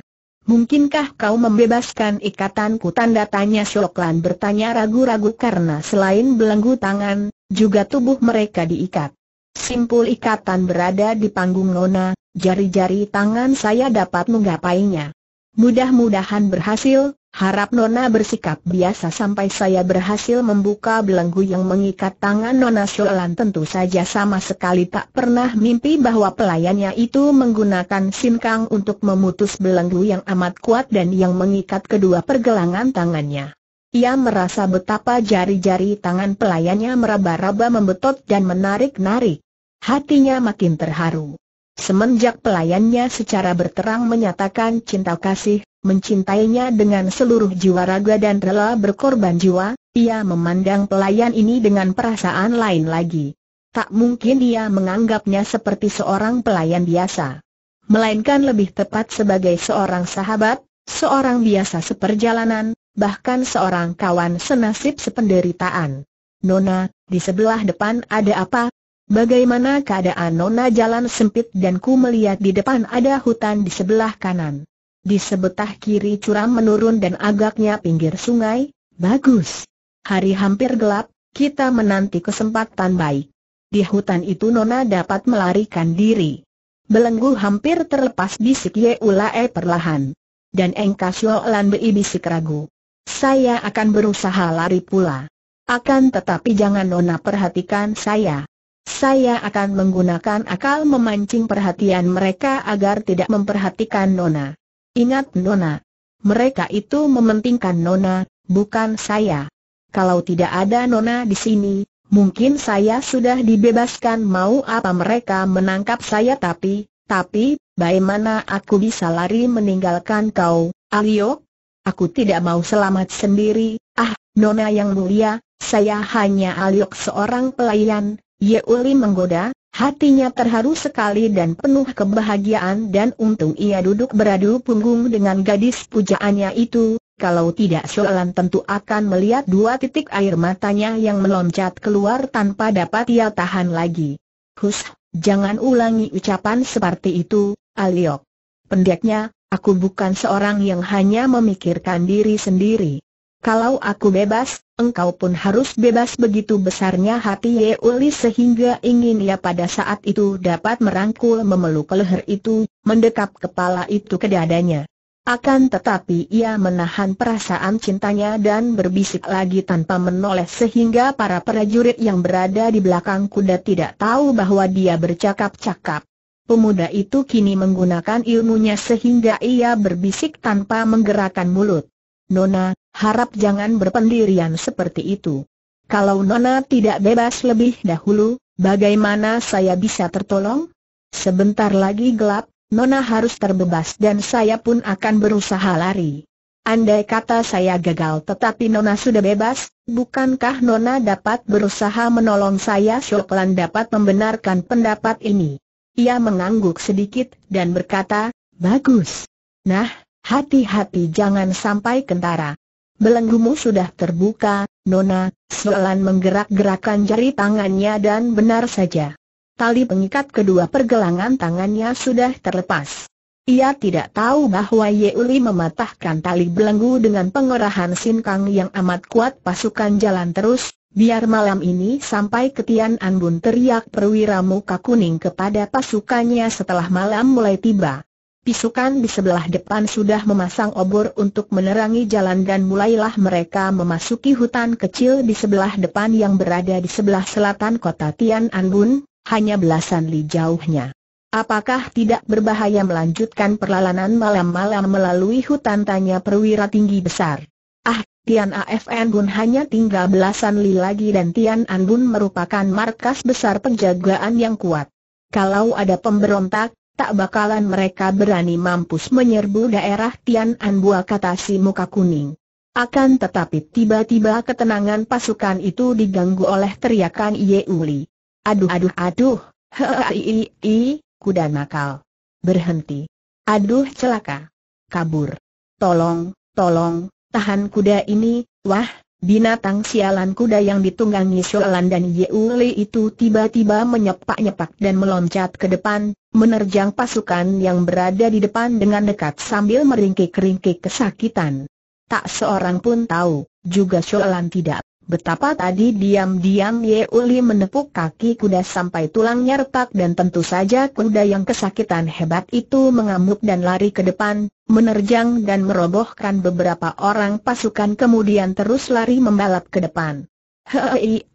Mungkinkah kau membebaskan ikatanku? Tanda tanya Shoklan bertanya ragu-ragu karena selain belenggu tangan, juga tubuh mereka diikat. Simpul ikatan berada di panggung Nona, jari-jari tangan saya dapat menggapainya. Mudah-mudahan berhasil, Harap Nona bersikap biasa sampai saya berhasil membuka belenggu yang mengikat tangan Nona Sholan." Tentu saja sama sekali tak pernah mimpi bahwa pelayannya itu menggunakan sinkang untuk memutus belenggu yang amat kuat dan yang mengikat kedua pergelangan tangannya. Ia merasa betapa jari-jari tangan pelayannya meraba-raba membetot dan menarik-narik. Hatinya makin terharu. Semenjak pelayannya secara berterang menyatakan cinta kasih, mencintainya dengan seluruh jiwa raga dan rela berkorban jiwa, ia memandang pelayan ini dengan perasaan lain lagi. Tak mungkin ia menganggapnya seperti seorang pelayan biasa, melainkan lebih tepat sebagai seorang sahabat, seorang biasa seperjalanan, bahkan seorang kawan senasib sependeritaan. "Nona, di sebelah depan ada apa? Bagaimana keadaan Nona?" "Jalan sempit dan ku melihat di depan ada hutan di sebelah kanan. Di sebetah kiri curam menurun dan agaknya pinggir sungai." "Bagus. Hari hampir gelap, kita menanti kesempatan baik. Di hutan itu Nona dapat melarikan diri." Belenggu hampir terlepas, bisik Ye Ulae perlahan. Dan Engkasyo Lan Bi bisik ragu. "Saya akan berusaha lari pula. Akan tetapi jangan Nona perhatikan saya. Saya akan menggunakan akal memancing perhatian mereka agar tidak memperhatikan Nona. Ingat Nona, mereka itu mementingkan Nona, bukan saya. Kalau tidak ada Nona di sini, mungkin saya sudah dibebaskan." "Mau apa mereka menangkap saya?" tapi, tapi, "Bagaimana aku bisa lari meninggalkan kau, Alio? Aku tidak mau selamat sendiri." "Ah, Nona yang mulia, saya hanya Alio, seorang pelayan." Yeuli menggoda, hatinya terharu sekali dan penuh kebahagiaan, dan untung ia duduk beradu punggung dengan gadis pujaannya itu, kalau tidak Sholan tentu akan melihat dua titik air matanya yang meloncat keluar tanpa dapat ia tahan lagi. "Hus, jangan ulangi ucapan seperti itu, Aliok. Pendeknya, aku bukan seorang yang hanya memikirkan diri sendiri. Kalau aku bebas, engkau pun harus bebas." Begitu besarnya hati Yeuli sehingga ingin ia pada saat itu dapat merangkul, memeluk leher itu, mendekap kepala itu ke dadanya. Akan tetapi ia menahan perasaan cintanya dan berbisik lagi tanpa menoleh, sehingga para prajurit yang berada di belakang kuda tidak tahu bahwa dia bercakap-cakap. Pemuda itu kini menggunakan ilmunya sehingga ia berbisik tanpa menggerakkan mulut. "Nona, harap jangan berpendirian seperti itu. Kalau Nona tidak bebas lebih dahulu, bagaimana saya bisa tertolong? Sebentar lagi gelap, Nona harus terbebas dan saya pun akan berusaha lari. Andai kata saya gagal tetapi Nona sudah bebas, bukankah Nona dapat berusaha menolong saya?" Sholan dapat membenarkan pendapat ini. Ia mengangguk sedikit dan berkata, "Bagus. Nah, hati-hati jangan sampai kentara. Belenggumu sudah terbuka, Nona." Sholan menggerak-gerakkan jari tangannya dan benar saja, tali pengikat kedua pergelangan tangannya sudah terlepas. Ia tidak tahu bahwa Yeuli mematahkan tali belenggu dengan pengerahan sinkang yang amat kuat. "Pasukan jalan terus, biar malam ini sampai ke Tian Anbun," teriak perwira muka kuning kepada pasukannya setelah malam mulai tiba. Pisukan di sebelah depan sudah memasang obor untuk menerangi jalan dan mulailah mereka memasuki hutan kecil di sebelah depan yang berada di sebelah selatan kota Tian Anbun, hanya belasan li jauhnya. "Apakah tidak berbahaya melanjutkan perjalanan malam-malam melalui hutan?" tanya perwira tinggi besar. "Ah, Tian Anbun hanya tinggal belasan li lagi dan Tian Anbun merupakan markas besar penjagaan yang kuat. Kalau ada pemberontak, tak bakalan mereka berani mampus menyerbu daerah Tian Anbua," kata si muka kuning. Akan tetapi tiba-tiba ketenangan pasukan itu diganggu oleh teriakan Yeuli. "Aduh aduh aduh, hei hei, kuda nakal. Berhenti. Aduh celaka. Kabur. Tolong, tolong, tahan kuda ini." Wah, binatang sialan kuda yang ditunggangi Sholan dan Yeuli itu tiba-tiba menyepak-nyepak dan meloncat ke depan, menerjang pasukan yang berada di depan dengan dekat sambil meringkik-ringkik kesakitan. Tak seorang pun tahu, juga Sholan tidak, Betapa tadi diam-diam Ye Uli menepuk kaki kuda sampai tulangnya retak dan tentu saja kuda yang kesakitan hebat itu mengamuk dan lari ke depan, menerjang dan merobohkan beberapa orang pasukan kemudian terus lari membalap ke depan. Hei,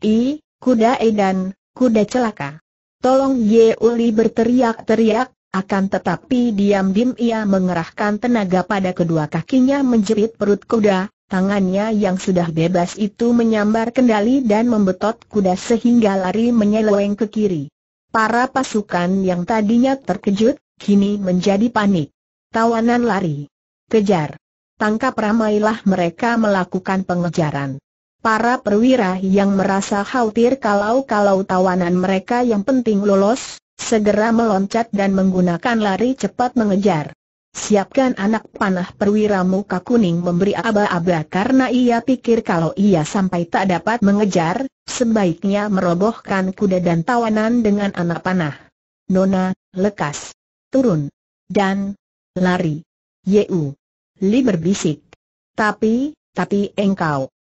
kuda edan, kuda celaka. Tolong, Ye Uli berteriak-teriak, akan tetapi diam-diam ia mengerahkan tenaga pada kedua kakinya menjepit perut kuda. Tangannya yang sudah bebas itu menyambar kendali dan membetot kuda sehingga lari menyeleweng ke kiri. Para pasukan yang tadinya terkejut, kini menjadi panik. Tawanan lari. Kejar. Tangkap, ramailah mereka melakukan pengejaran. Para perwira yang merasa khawatir kalau-kalau tawanan mereka yang penting lolos, segera meloncat dan menggunakan lari cepat mengejar. Siapkan anak panah, perwira muka kuning memberi aba-aba karena ia pikir kalau ia sampai tak dapat mengejar, sebaiknya merobohkan kuda dan tawanan dengan anak panah. Nona, lekas. Turun. Dan lari. Ye Uli berbisik. Tapi, tapi engkau.